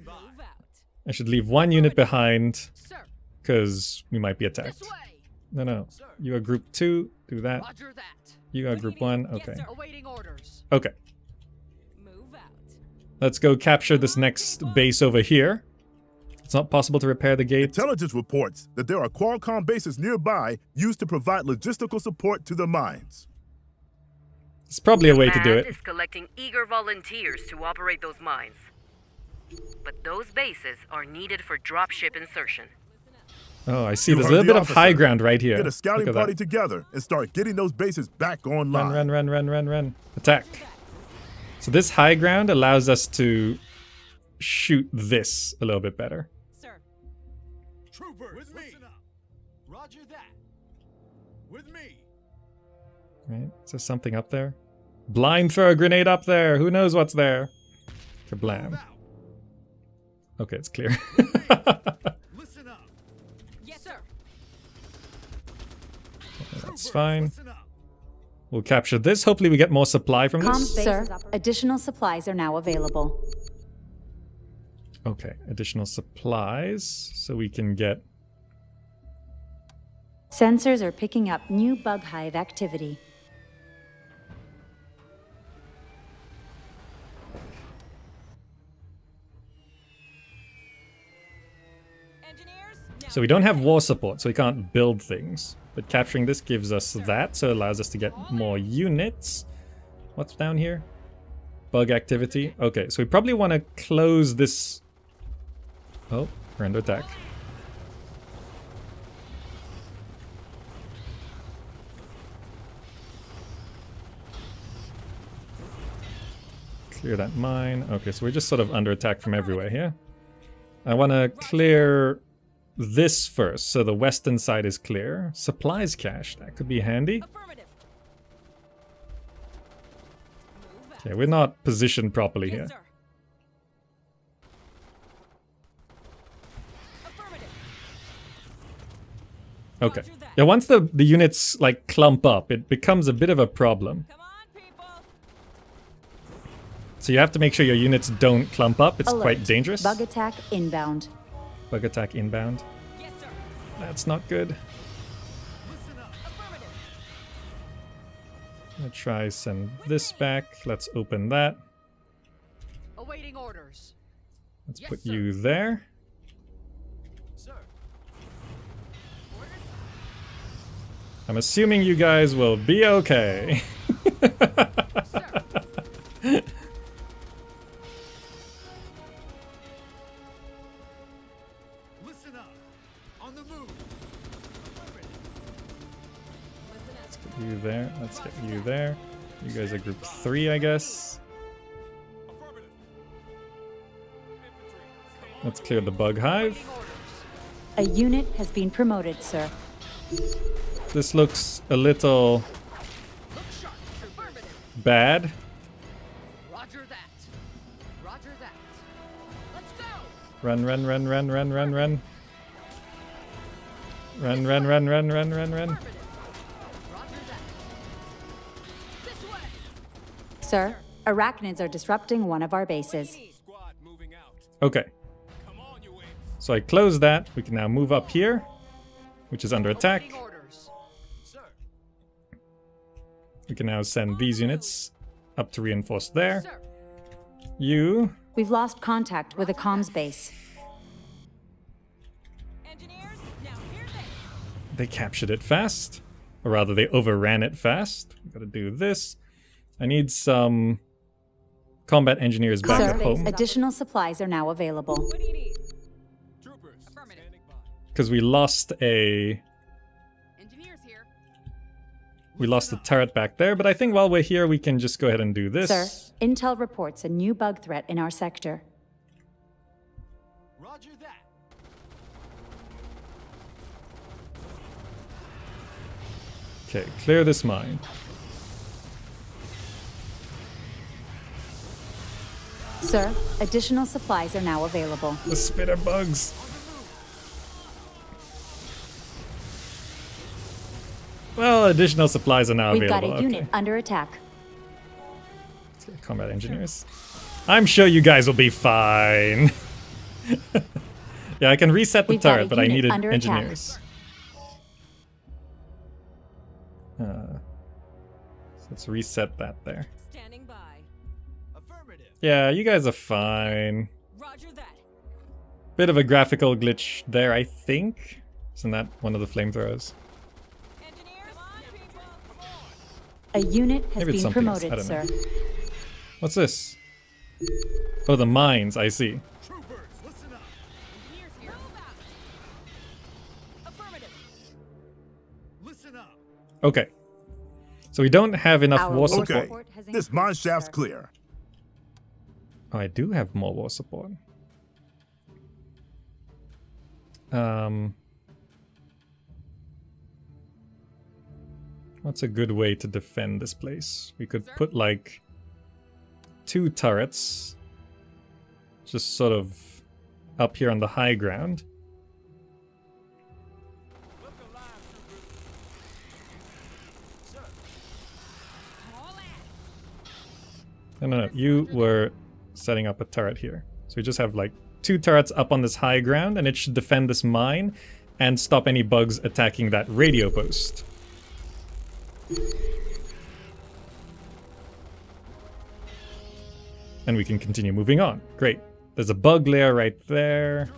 I should leave one unit behind, because we might be attacked. No, no. You are group two. Do that. You are group one. Okay. Okay. Let's go capture this next base over here. It's not possible to repair the gate. Intelligence reports that there are Qualcomm bases nearby used to provide logistical support to the mines. It's probably a way to do it. Is collecting eager volunteers to operate those mines. But those bases are needed for dropship insertion. Oh, I see. There's a little bit of high ground right here. Get a scouting party together and start getting those bases back online. Run, run, run, run, run, run. Attack. So this high ground allows us to shoot this a little bit better. Troopers, with me. Roger that. With me. Right. Is there something up there? Blind throw a grenade up there. Who knows what's there? Kablam. Okay, it's clear. Listen up. Yes, sir. That's fine. We'll capture this. Hopefully, we get more supply from this. Sir, additional supplies are now available. Okay, additional supplies, so we can get... Sensors are picking up new bug hive activity. So we don't have war support, so we can't build things. But capturing this gives us that, so it allows us to get more units. What's down here? Bug activity. Okay, so we probably want to close this... Oh, we're under attack. Clear that mine. Okay, so we're just sort of under attack from everywhere here. I want to clear this first, so the western side is clear. Supplies cache, that could be handy. Okay, we're not positioned properly here. Okay. Yeah, once the, the units, like, clump up, it becomes a bit of a problem. So you have to make sure your units don't clump up. It's Alert. quite dangerous. Bug attack inbound. Bug attack inbound. Yes, sir. That's not good. I'm gonna try send this back. Let's open that. Awaiting orders. Let's yes, put sir. you there. I'm assuming you guys will be okay. Listen up. On the move. Let's get you there. Let's get you there. You guys are group three, I guess. Let's clear the bug hive. A unit has been promoted, sir. This looks a little bad. Roger that. Roger that. Let's go. Run, run, run, run, run, run, run. Run, run, run, run, run, run, run. Sir, Arachnids are disrupting one of our bases. Okay. So I close that. We can now move up here, which is under attack. We can now send these units up to reinforce there. You. We've lost contact with a comms base. They captured it fast, or rather they overran it fast. We've got to do this. I need some combat engineers back Sir, at home. Additional supplies are now available. Because we lost a... Engineers here. We lost a turret back there, but I think while we're here we can just go ahead and do this. Sir, Intel reports a new bug threat in our sector. Roger that. Okay, clear this mine. Sir, additional supplies are now available. The spitter bugs. Well, additional supplies are now We've available. We've got a unit okay. under attack. Let's get combat engineers. I'm sure you guys will be fine. Yeah, I can reset the We've turret, but I needed engineers. Attack. Uh, so let's reset that there. Standing by. Affirmative. Yeah, you guys are fine. Roger that. Bit of a graphical glitch there, I think. Isn't that one of the flamethrowers? A unit has Maybe been promoted, else. I don't know. Sir. What's this? Oh, the mines. I see. Troopers, listen up. Engineers here. Move out. Affirmative. Listen up. Okay, so we don't have enough Our war support. Okay, this mine shaft's clear. Oh, I do have more war support. Um, what's a good way to defend this place? We could Sir? put like two turrets, just sort of up here on the high ground. No, no, no, you were setting up a turret here. So we just have like two turrets up on this high ground and it should defend this mine and stop any bugs attacking that radio post. And we can continue moving on. Great. There's a bug layer right there,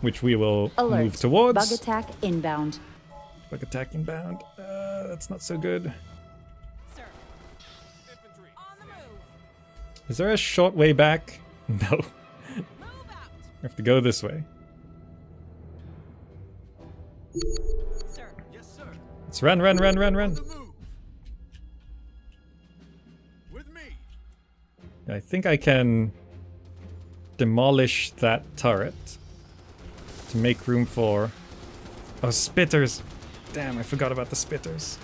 which we will Alert. move towards. Bug attack inbound. Bug attack inbound. Uh, that's not so good. Is there a short way back? No. We have to go this way. Sir. Yes, sir. Let's run, run, run, run, run. With me. I think I can demolish that turret to make room for... Oh, spitters. Damn, I forgot about the spitters.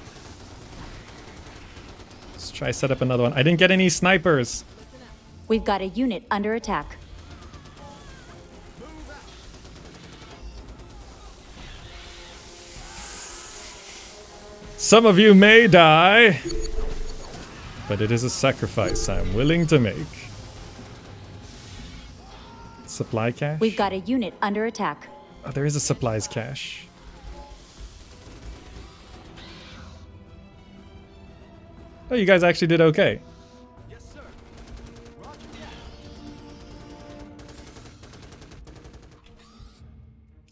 Let's try set up another one. I didn't get any snipers. We've got a unit under attack. Some of you may die, but it is a sacrifice I'm willing to make. Supply cache? We've got a unit under attack. Oh, there is a supplies cache. Oh, you guys actually did okay.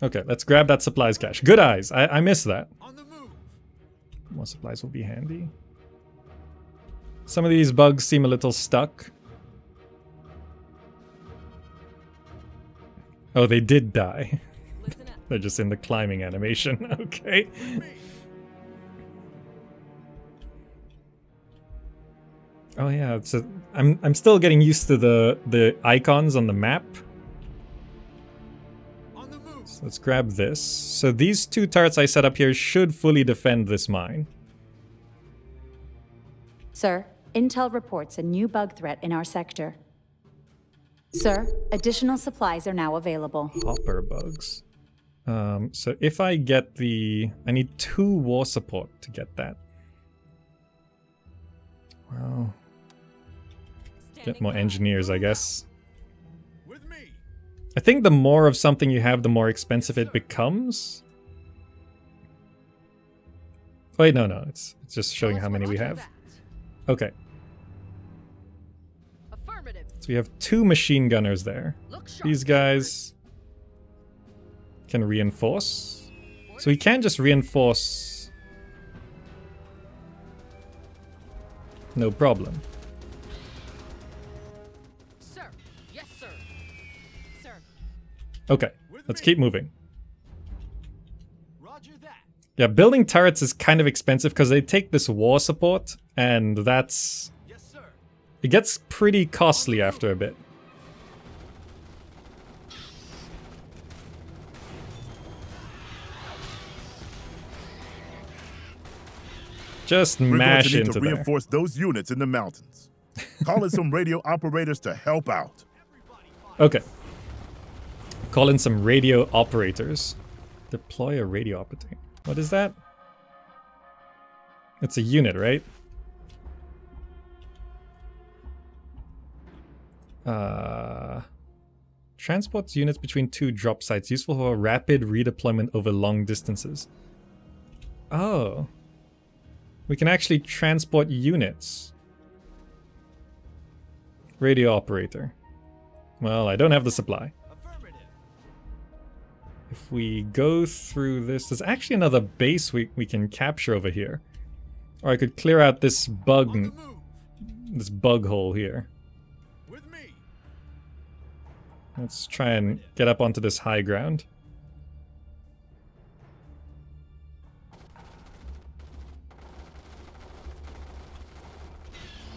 Okay, let's grab that supplies cache. Good eyes. I, I miss that. More supplies will be handy. Some of these bugs seem a little stuck. Oh, they did die. They're just in the climbing animation. Okay. Oh yeah, it's a, I'm I'm still getting used to the the icons on the map. So let's grab this. So these two turrets I set up here should fully defend this mine. Sir, Intel reports a new bug threat in our sector. Sir, additional supplies are now available. Hopper bugs. Um, so if I get the... I need two war support to get that. Well... Get more engineers, I guess. I think the more of something you have, the more expensive it becomes. Wait, no, no. It's, it's just showing how many we have. Okay. So we have two machine gunners there. These guys can reinforce. So we can just reinforce. No problem. Okay, let's keep moving. Roger that. Yeah, building turrets is kind of expensive because they take this war support, and that's... Yes, sir. It gets pretty costly after a bit. Just We're mash going to need into to reinforce there. Those units in the mountains. Call in some radio operators to help out. Okay. Call in some radio operators. Deploy a radio operator. What is that? It's a unit, right? Uh, transports units between two drop sites. Useful for rapid redeployment over long distances. Oh. We can actually transport units. Radio operator. Well, I don't have the supply. If we go through this, there's actually another base we, we can capture over here. Or I could clear out this bug, this bug hole here. With me. Let's try and get up onto this high ground.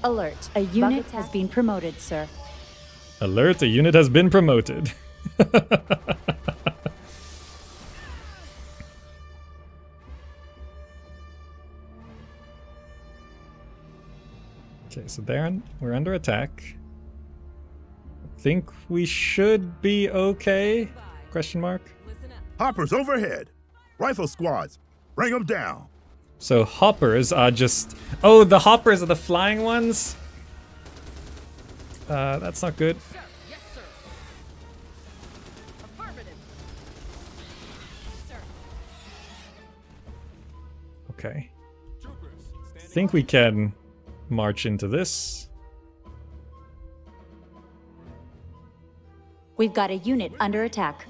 Alert, a unit has been promoted, sir. Alert, a unit has been promoted. Okay, so there we're under attack. I think we should be okay? Question mark. Hoppers overhead. Rifle squads, bring them down. So hoppers are just... Oh, the hoppers are the flying ones? Uh, that's not good. Sir. Yes, sir. Affirmative. Sir. Okay. I think we can... march into this. We've got a unit under attack.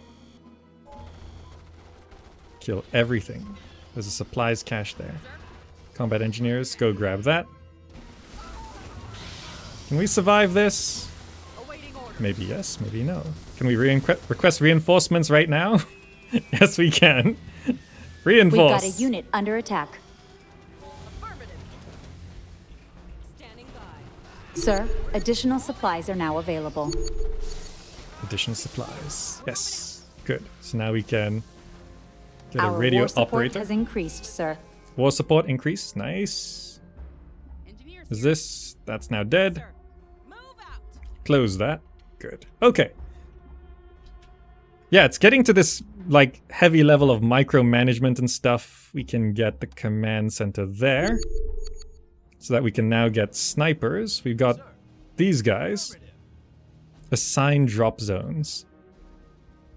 Kill everything. There's a supplies cache there. Combat engineers, go grab that. Can we survive this? Maybe yes, maybe no. Can we re request reinforcements right now? Yes, we can. Reinforce. We've got a unit under attack. Sir, additional supplies are now available. Additional supplies. Yes. Good. So now we can get Our a radio war support operator. Has increased, sir. War support increased. Nice. Is this? That's now dead. Close that. Good. Okay. Yeah, it's getting to this like heavy level of micromanagement and stuff. We can get the command center there. So that we can now get snipers. We've got these guys. Assign drop zones.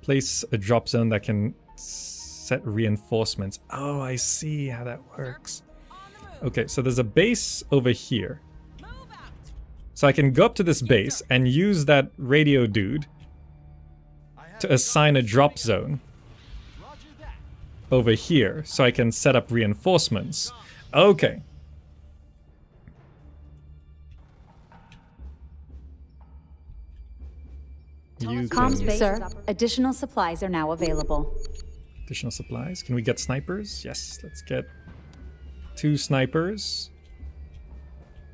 Place a drop zone that can set reinforcements. Oh, I see how that works. Okay, so there's a base over here. So I can go up to this base and use that radio dude to assign a drop zone over here so I can set up reinforcements. Okay. Sir, additional supplies are now available. Additional supplies? Can we get snipers? Yes, let's get two snipers.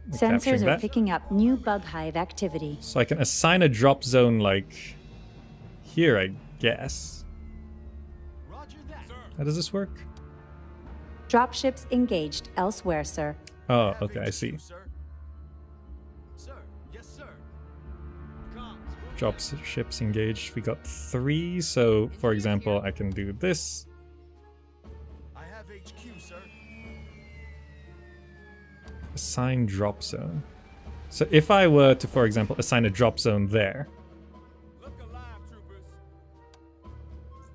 We're Sensors are that. picking up new bug hive activity. So I can assign a drop zone like here, I guess. How does this work? Dropships engaged elsewhere, sir. Oh, okay, I see. Dropships engaged. We got three, so for example, I can do this. I have H Q, sir. Assign drop zone. So if I were to, for example, assign a drop zone there. Look alive, troopers.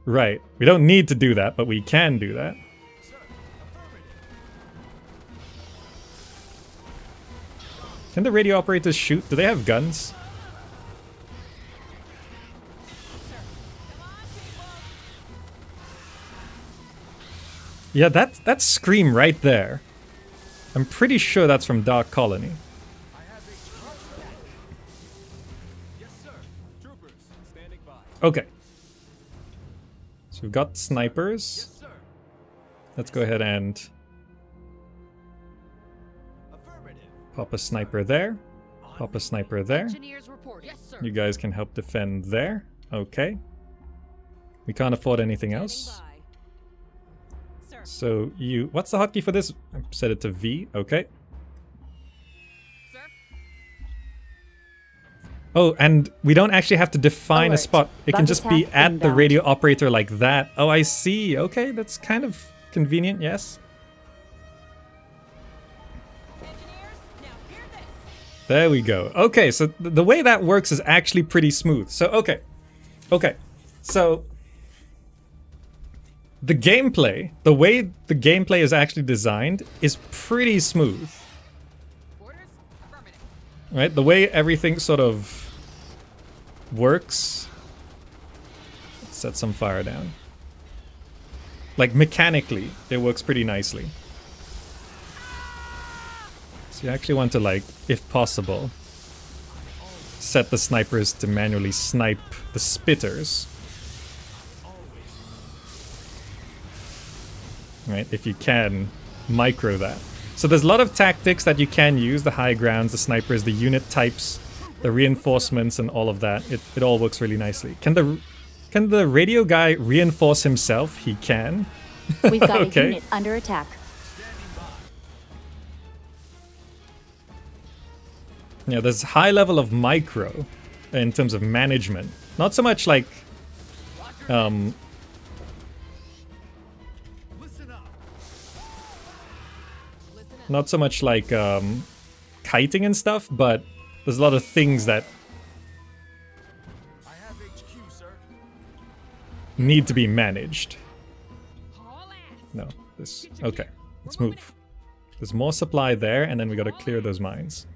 Right. We don't need to do that, but we can do that. Sir, can the radio operators shoot? Do they have guns? Yeah, that, that scream right there. I'm pretty sure that's from Dark Colony. Okay. So we've got snipers. Let's go ahead and pop a sniper there. Pop a sniper there. You guys can help defend there. Okay. We can't afford anything else. So you, what's the hotkey for this? I set it to V, okay. Sir? Oh, and we don't actually have to define Alert. a spot. It Bug can just be at inbound. the radio operator like that. Oh, I see. Okay, that's kind of convenient, yes. Engineers, now hear this. There we go. Okay, so th the way that works is actually pretty smooth. So, okay. Okay, so... The gameplay, the way the gameplay is actually designed, is pretty smooth. Right? The way everything sort of works. Let's set some fire down. Like, mechanically, it works pretty nicely. So you actually want to, like, if possible, set the snipers to manually snipe the spitters. Right, if you can micro that. So there's a lot of tactics that you can use, the high grounds, the snipers, the unit types, the reinforcements and all of that. It, it all works really nicely. Can the can the radio guy reinforce himself? He can. We've got okay. a unit under attack. Yeah, there's high level of micro in terms of management. Not so much like um Not so much like um, kiting and stuff, but there's a lot of things that I have H Q, sir. need to be managed. No, this. Okay, let's move. There's more supply there, and then we got to clear those mines.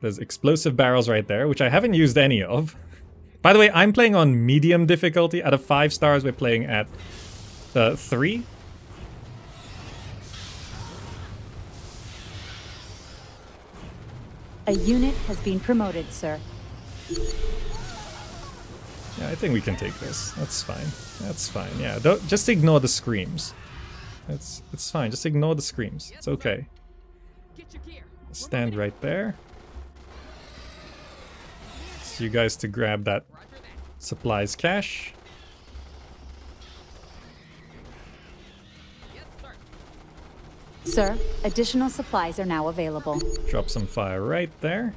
There's explosive barrels right there, which I haven't used any of. By the way, I'm playing on medium difficulty. Out of five stars, we're playing at uh, three. A unit has been promoted, sir. Yeah, I think we can take this. That's fine. That's fine. Yeah, don't just ignore the screams. It's it's fine. Just ignore the screams. It's okay. Stand right there. So you guys to grab that supplies cache. Sir, additional supplies are now available. Drop some fire right there.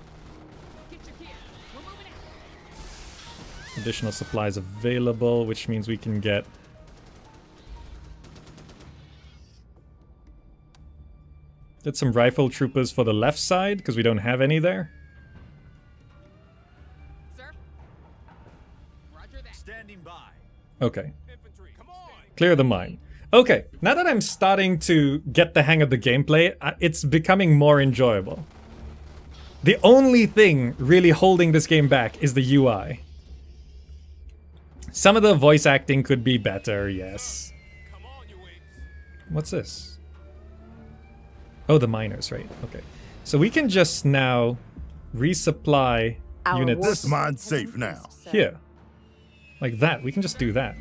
Additional supplies available, which means we can get... Get some rifle troopers for the left side, because we don't have any there. Sir? Roger that. Standing by. Okay. Infantry. Come on. Clear the mine. Okay, now that I'm starting to get the hang of the gameplay, it's becoming more enjoyable. The only thing really holding this game back is the U I. Some of the voice acting could be better, yes. What's this? Oh, the miners, right, okay. So we can just now resupply Our units. This mine's safe now. Here, like that, we can just do that.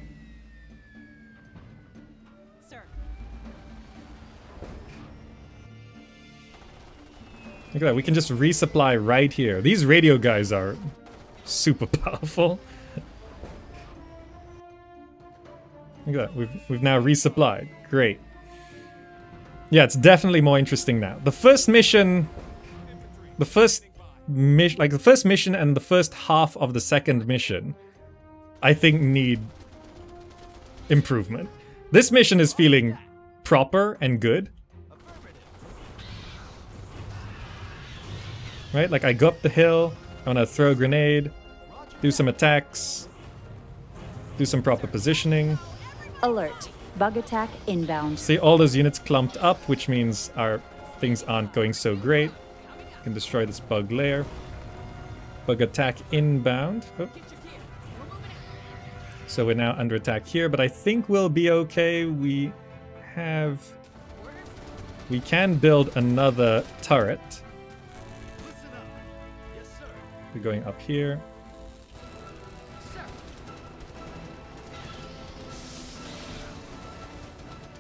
Look at that, we can just resupply right here. These radio guys are super powerful. Look at that. We've, we've now resupplied. Great. Yeah, it's definitely more interesting now. The first mission... The first... mission, like, the first mission and the first half of the second mission, I think, need improvement. This mission is feeling proper and good. Right? Like, I go up the hill, I want to throw a grenade, do some attacks, do some proper positioning. Alert. Bug attack inbound. See, all those units clumped up, which means our things aren't going so great. We can destroy this bug lair. Bug attack inbound. Oh. So we're now under attack here, but I think we'll be okay. We have... We can build another turret. We're going up here.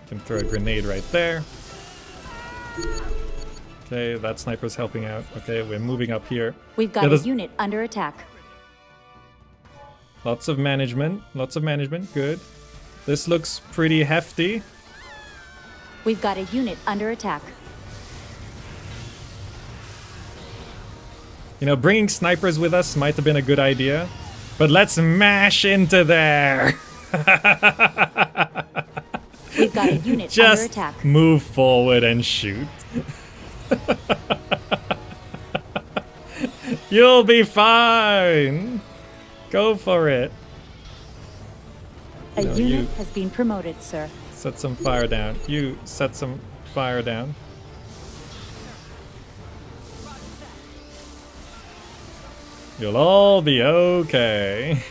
Can throw a grenade right there. Okay, that sniper's helping out. Okay, we're moving up here. We've got yeah, a unit under attack. Lots of management. Lots of management. Good. This looks pretty hefty. We've got a unit under attack. You know, bringing snipers with us might have been a good idea, but let's mash into there! We've got a unit just under attack. Move forward and shoot. You'll be fine. Go for it. A no, unit has been promoted, sir. Set some fire down. You set some fire down. You'll all be okay.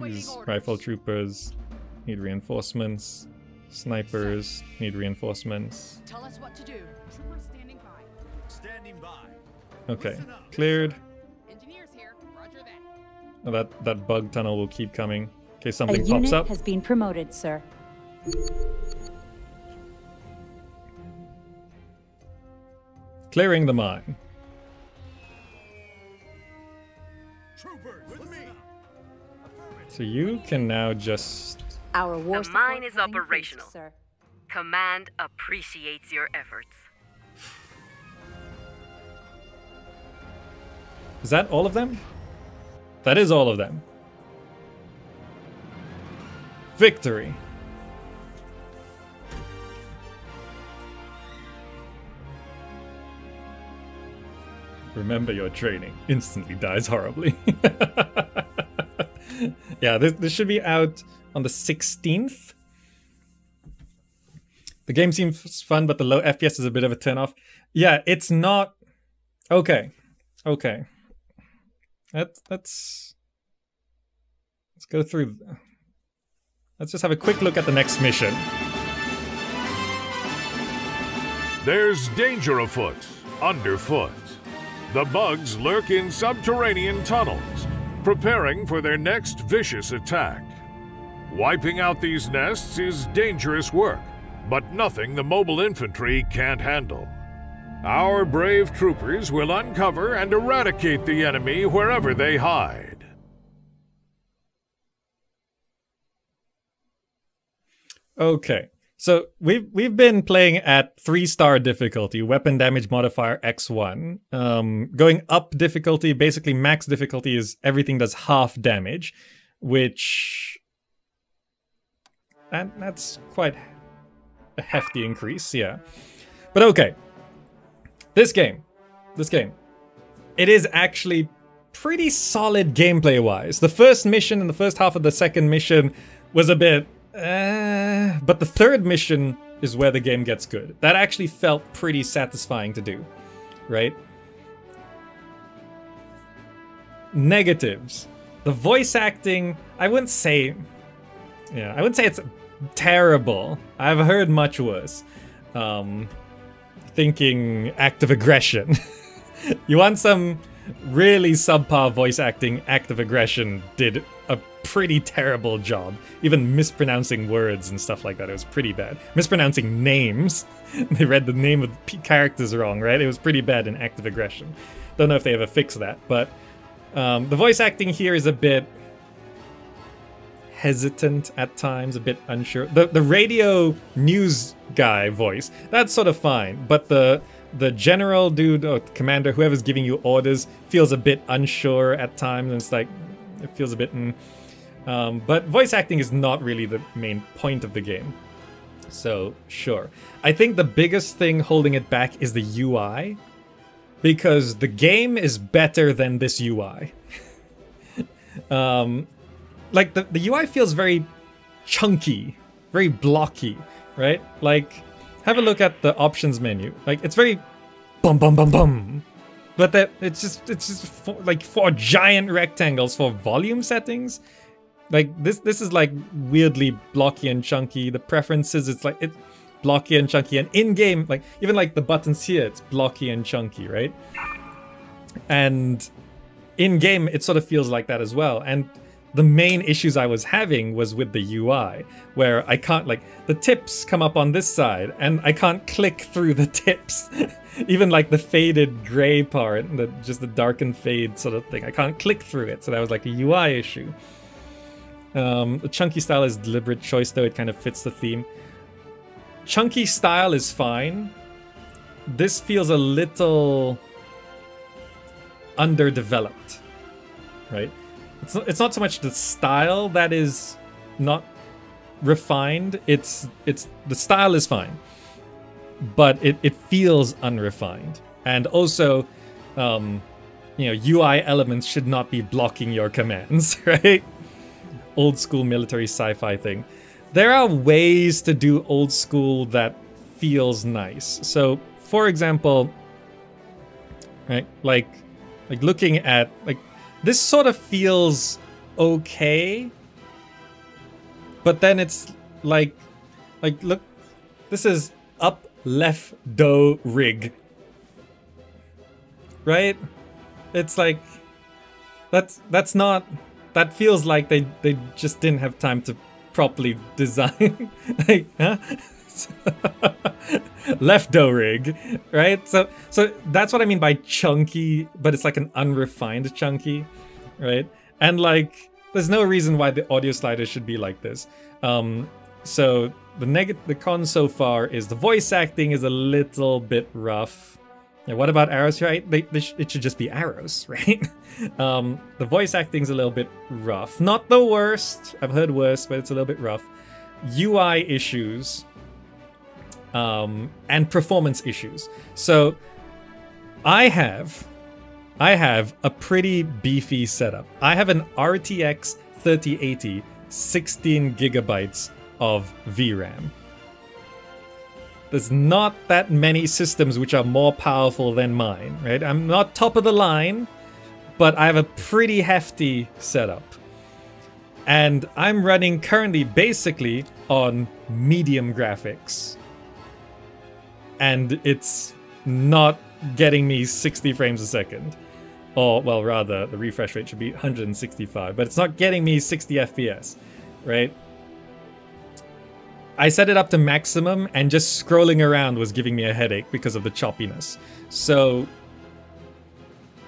These rifle troopers need reinforcements. Snipers need reinforcements. Tell us what to do. Trooper standing by. Standing by. Okay, cleared. Engineers here. Roger that. Oh, that that bug tunnel will keep coming. Okay, something pops up. A unit has been promoted, sir. Clearing the mine. So you can now just... Our war the mine is operational. Sir. Command appreciates your efforts. Is that all of them? That is all of them. Victory. Remember your training. Instantly dies horribly. Yeah, this, this should be out on the sixteenth. The game seems fun, but the low F P S is a bit of a turnoff. Yeah, it's not... Okay. Okay. That, that's... Let's go through... Let's just have a quick look at the next mission. There's danger afoot, underfoot. The bugs lurk in subterranean tunnels, preparing for their next vicious attack. Wiping out these nests is dangerous work, but nothing the mobile infantry can't handle. Our brave troopers will uncover and eradicate the enemy wherever they hide. Okay, so we've, we've been playing at three star difficulty, weapon damage modifier X one. Um, going up difficulty, basically max difficulty is everything does half damage, which... And that's quite a hefty increase, yeah. But okay. This game. This game. It is actually pretty solid gameplay-wise. The first mission and the first half of the second mission was a bit... Uh, but the third mission is where the game gets good. That actually felt pretty satisfying to do, right? Negatives. The voice acting, I wouldn't say... Yeah, I wouldn't say it's terrible. I've heard much worse. Um, thinking active aggression. You want some really subpar voice acting, active aggression did a pretty terrible job. Even mispronouncing words and stuff like that, it was pretty bad. Mispronouncing names. They read the name of characters wrong, right? It was pretty bad in active aggression. Don't know if they ever fixed that, but Um, the voice acting here is a bit hesitant at times, a bit unsure. The the radio news guy voice, that's sort of fine, but the the general dude or commander, whoever's giving you orders, feels a bit unsure at times, and it's like it feels a bit. Mm. Um, but voice acting is not really the main point of the game, so sure. I think the biggest thing holding it back is the U I, because the game is better than this U I. um, Like, the, the U I feels very chunky, very blocky, right? Like, have a look at the options menu. Like, it's very bum bum bum bum. But that it's just, it's just for, like, four giant rectangles for volume settings. Like, this this is, like, weirdly blocky and chunky. The preferences, it's, like, it's blocky and chunky. And in-game, like, even, like, the buttons here, it's blocky and chunky, right? And in-game, it sort of feels like that as well. And the main issues I was having was with the U I, where I can't, like, the tips come up on this side, and I can't click through the tips. Even, like, the faded gray part, and the, just the dark and fade sort of thing, I can't click through it, so that was, like, a U I issue. Um, the chunky style is deliberate choice, though. It kind of fits the theme. Chunky style is fine. This feels a little underdeveloped, right? It's not, it's not so much the style that is not refined. It's it's the style is fine, but it, it feels unrefined. And also, um, you know, U I elements should not be blocking your commands, right? Old school military sci-fi thing. There are ways to do old school that feels nice. So, for example, right, like like looking at like. This sort of feels okay, but then it's like, like look, this is up, left, do, rig, right? It's like, that's that's not, that feels like they, they just didn't have time to properly design, like, huh? Left do rig, right? So, so that's what I mean by chunky, but it's like an unrefined chunky, right? And like, there's no reason why the audio slider should be like this. Um, so the negative, the con so far is the voice acting is a little bit rough. Now, what about arrows, right? They, they sh it should just be arrows, right? um, the voice acting is a little bit rough. Not the worst. I've heard worse, but it's a little bit rough. U I issues. Um, and performance issues. So I have, I have a pretty beefy setup. I have an R T X thirty eighty, sixteen gigabytes of V RAM. There's not that many systems which are more powerful than mine, right? I'm not top of the line, but I have a pretty hefty setup. And I'm running currently basically on medium graphics. And it's not getting me sixty frames a second. Or, well, rather, the refresh rate should be one hundred sixty-five, but it's not getting me sixty F P S, right? I set it up to maximum, and just scrolling around was giving me a headache because of the choppiness. So,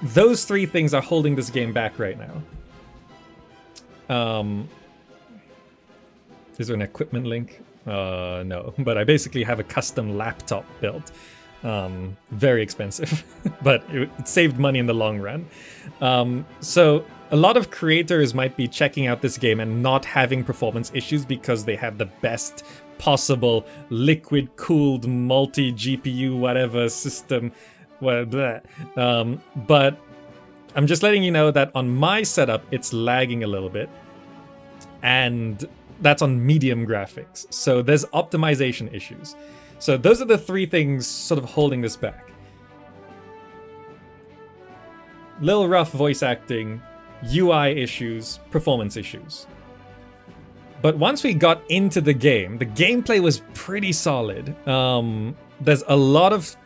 those three things are holding this game back right now. Um, is there an equipment link? Uh, no, but I basically have a custom laptop built. Um, very expensive, but it, it saved money in the long run. Um, so a lot of creators might be checking out this game and not having performance issues because they have the best possible liquid-cooled multi-G P U whatever system. Blah, blah. Um, but I'm just letting you know that on my setup, it's lagging a little bit. And that's on medium graphics, so there's optimization issues. So those are the three things sort of holding this back. Little rough voice acting, U I issues, performance issues. But once we got into the game, the gameplay was pretty solid. Um, there's a lot of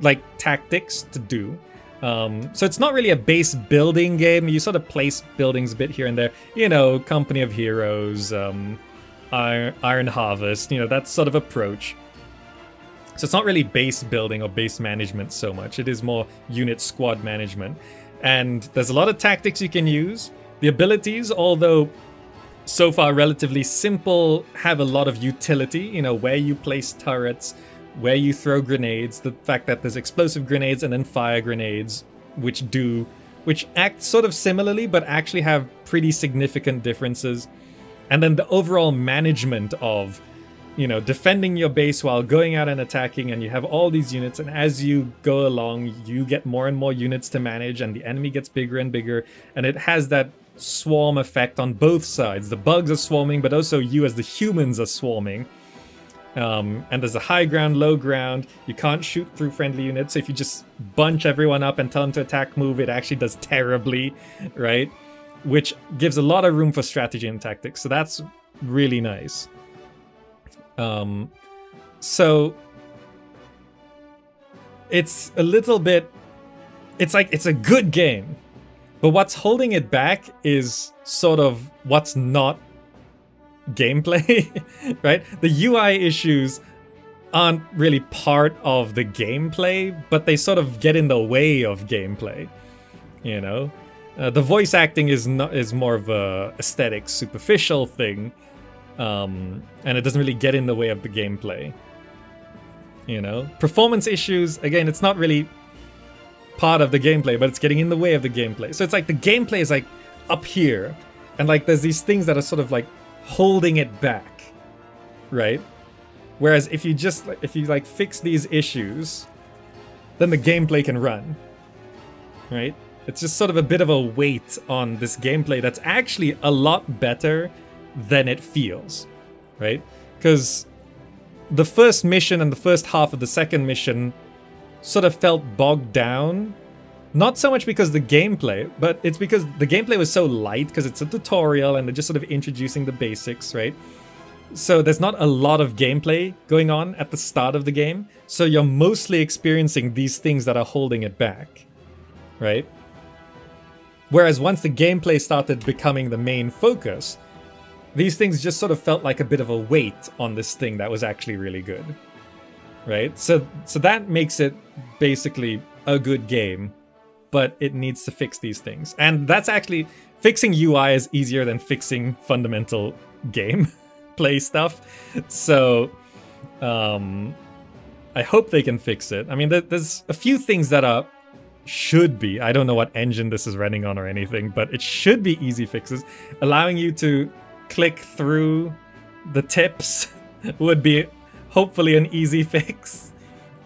like tactics to do. Um, so it's not really a base building game. You sort of place buildings a bit here and there. You know, Company of Heroes, um, Iron, Iron Harvest, you know, that sort of approach. So it's not really base building or base management so much. It is more unit squad management. And there's a lot of tactics you can use. The abilities, although so far relatively simple, have a lot of utility. You know, where you place turrets, where you throw grenades, the fact that there's explosive grenades and then fire grenades, which do, which act sort of similarly, but actually have pretty significant differences. And then the overall management of, you know, defending your base while going out and attacking, and you have all these units, and as you go along, you get more and more units to manage, and the enemy gets bigger and bigger, and it has that swarm effect on both sides. The bugs are swarming, but also you as the humans are swarming. Um, and there's a high ground, low ground. You can't shoot through friendly units, so if you just bunch everyone up and tell them to attack move, it actually does terribly, right? Which gives a lot of room for strategy and tactics, so that's really nice. Um, so it's a little bit, it's like, it's a good game, but what's holding it back is sort of what's not gameplay, right? The U I issues aren't really part of the gameplay, but they sort of get in the way of gameplay, you know? Uh, the voice acting is not, is more of a aesthetic, superficial thing. Um, and it doesn't really get in the way of the gameplay, you know? Performance issues, again, it's not really part of the gameplay, but it's getting in the way of the gameplay. So it's like the gameplay is like up here, and like there's these things that are sort of like holding it back, right? Whereas if you just, if you like fix these issues, then the gameplay can run, right? It's just sort of a bit of a weight on this gameplay that's actually a lot better than it feels, right? Because the first mission and the first half of the second mission sort of felt bogged down. Not so much because the gameplay, but it's because the gameplay was so light, because it's a tutorial and they're just sort of introducing the basics, right? So there's not a lot of gameplay going on at the start of the game. So you're mostly experiencing these things that are holding it back, right? Whereas once the gameplay started becoming the main focus, these things just sort of felt like a bit of a weight on this thing that was actually really good, right? So so that makes it basically a good game, but it needs to fix these things. And that's actually, fixing U I is easier than fixing fundamental game play stuff. So um, I hope they can fix it. I mean, there, there's a few things that are should be, I don't know what engine this is running on or anything, but it should be easy fixes. Allowing you to click through the tips would be hopefully an easy fix,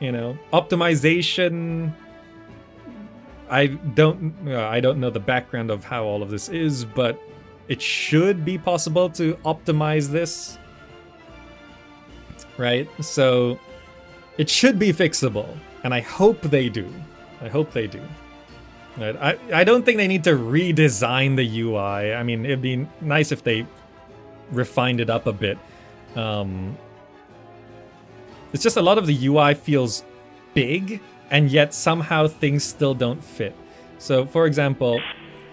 you know. Optimization, I don't I don't know the background of how all of this is, but it should be possible to optimize this, right? So it should be fixable, and I hope they do. I hope they do. Right. I, I don't think they need to redesign the U I. I mean, it'd be nice if they refined it up a bit. Um, it's just a lot of the U I feels big, and yet somehow things still don't fit. So, for example,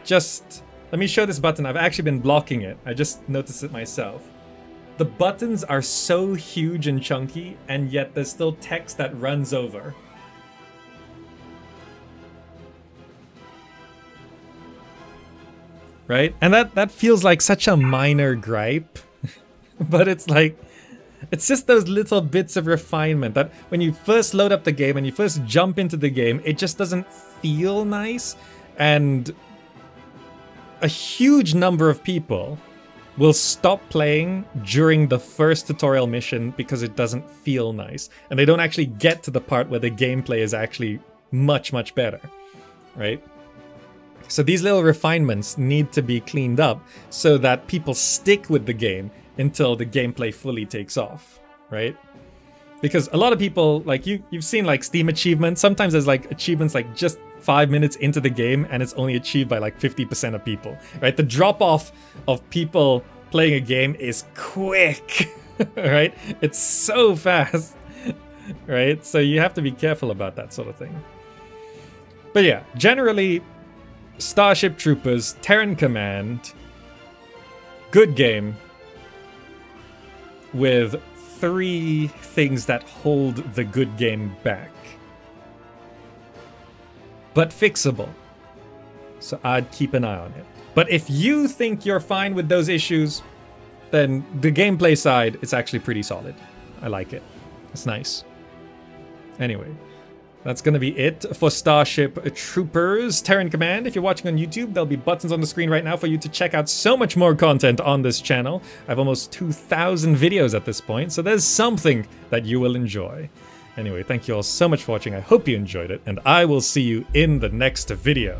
just... let me show this button. I've actually been blocking it. I just noticed it myself. The buttons are so huge and chunky, and yet there's still text that runs over. Right? And that, that feels like such a minor gripe, but it's like, it's just those little bits of refinement that when you first load up the game and you first jump into the game, it just doesn't feel nice. And a huge number of people will stop playing during the first tutorial mission because it doesn't feel nice. And they don't actually get to the part where the gameplay is actually much, much better, right? So these little refinements need to be cleaned up so that people stick with the game until the gameplay fully takes off, right? Because a lot of people, like you, you've seen like Steam achievements. Sometimes there's like achievements like just five minutes into the game and it's only achieved by like fifty percent of people, right? The drop-off of people playing a game is quick, right? It's so fast, right? So you have to be careful about that sort of thing. But yeah, generally, Starship Troopers Terran Command, good game with three things that hold the good game back, but fixable, So I'd keep an eye on it. But if you think you're fine with those issues, then the gameplay side, it's actually pretty solid. I like it. It's nice. Anyway, that's going to be it for Starship Troopers Terran Command. If you're watching on YouTube, there'll be buttons on the screen right now for you to check out so much more content on this channel. I have almost two thousand videos at this point, so there's something that you will enjoy. Anyway, thank you all so much for watching. I hope you enjoyed it, and I will see you in the next video.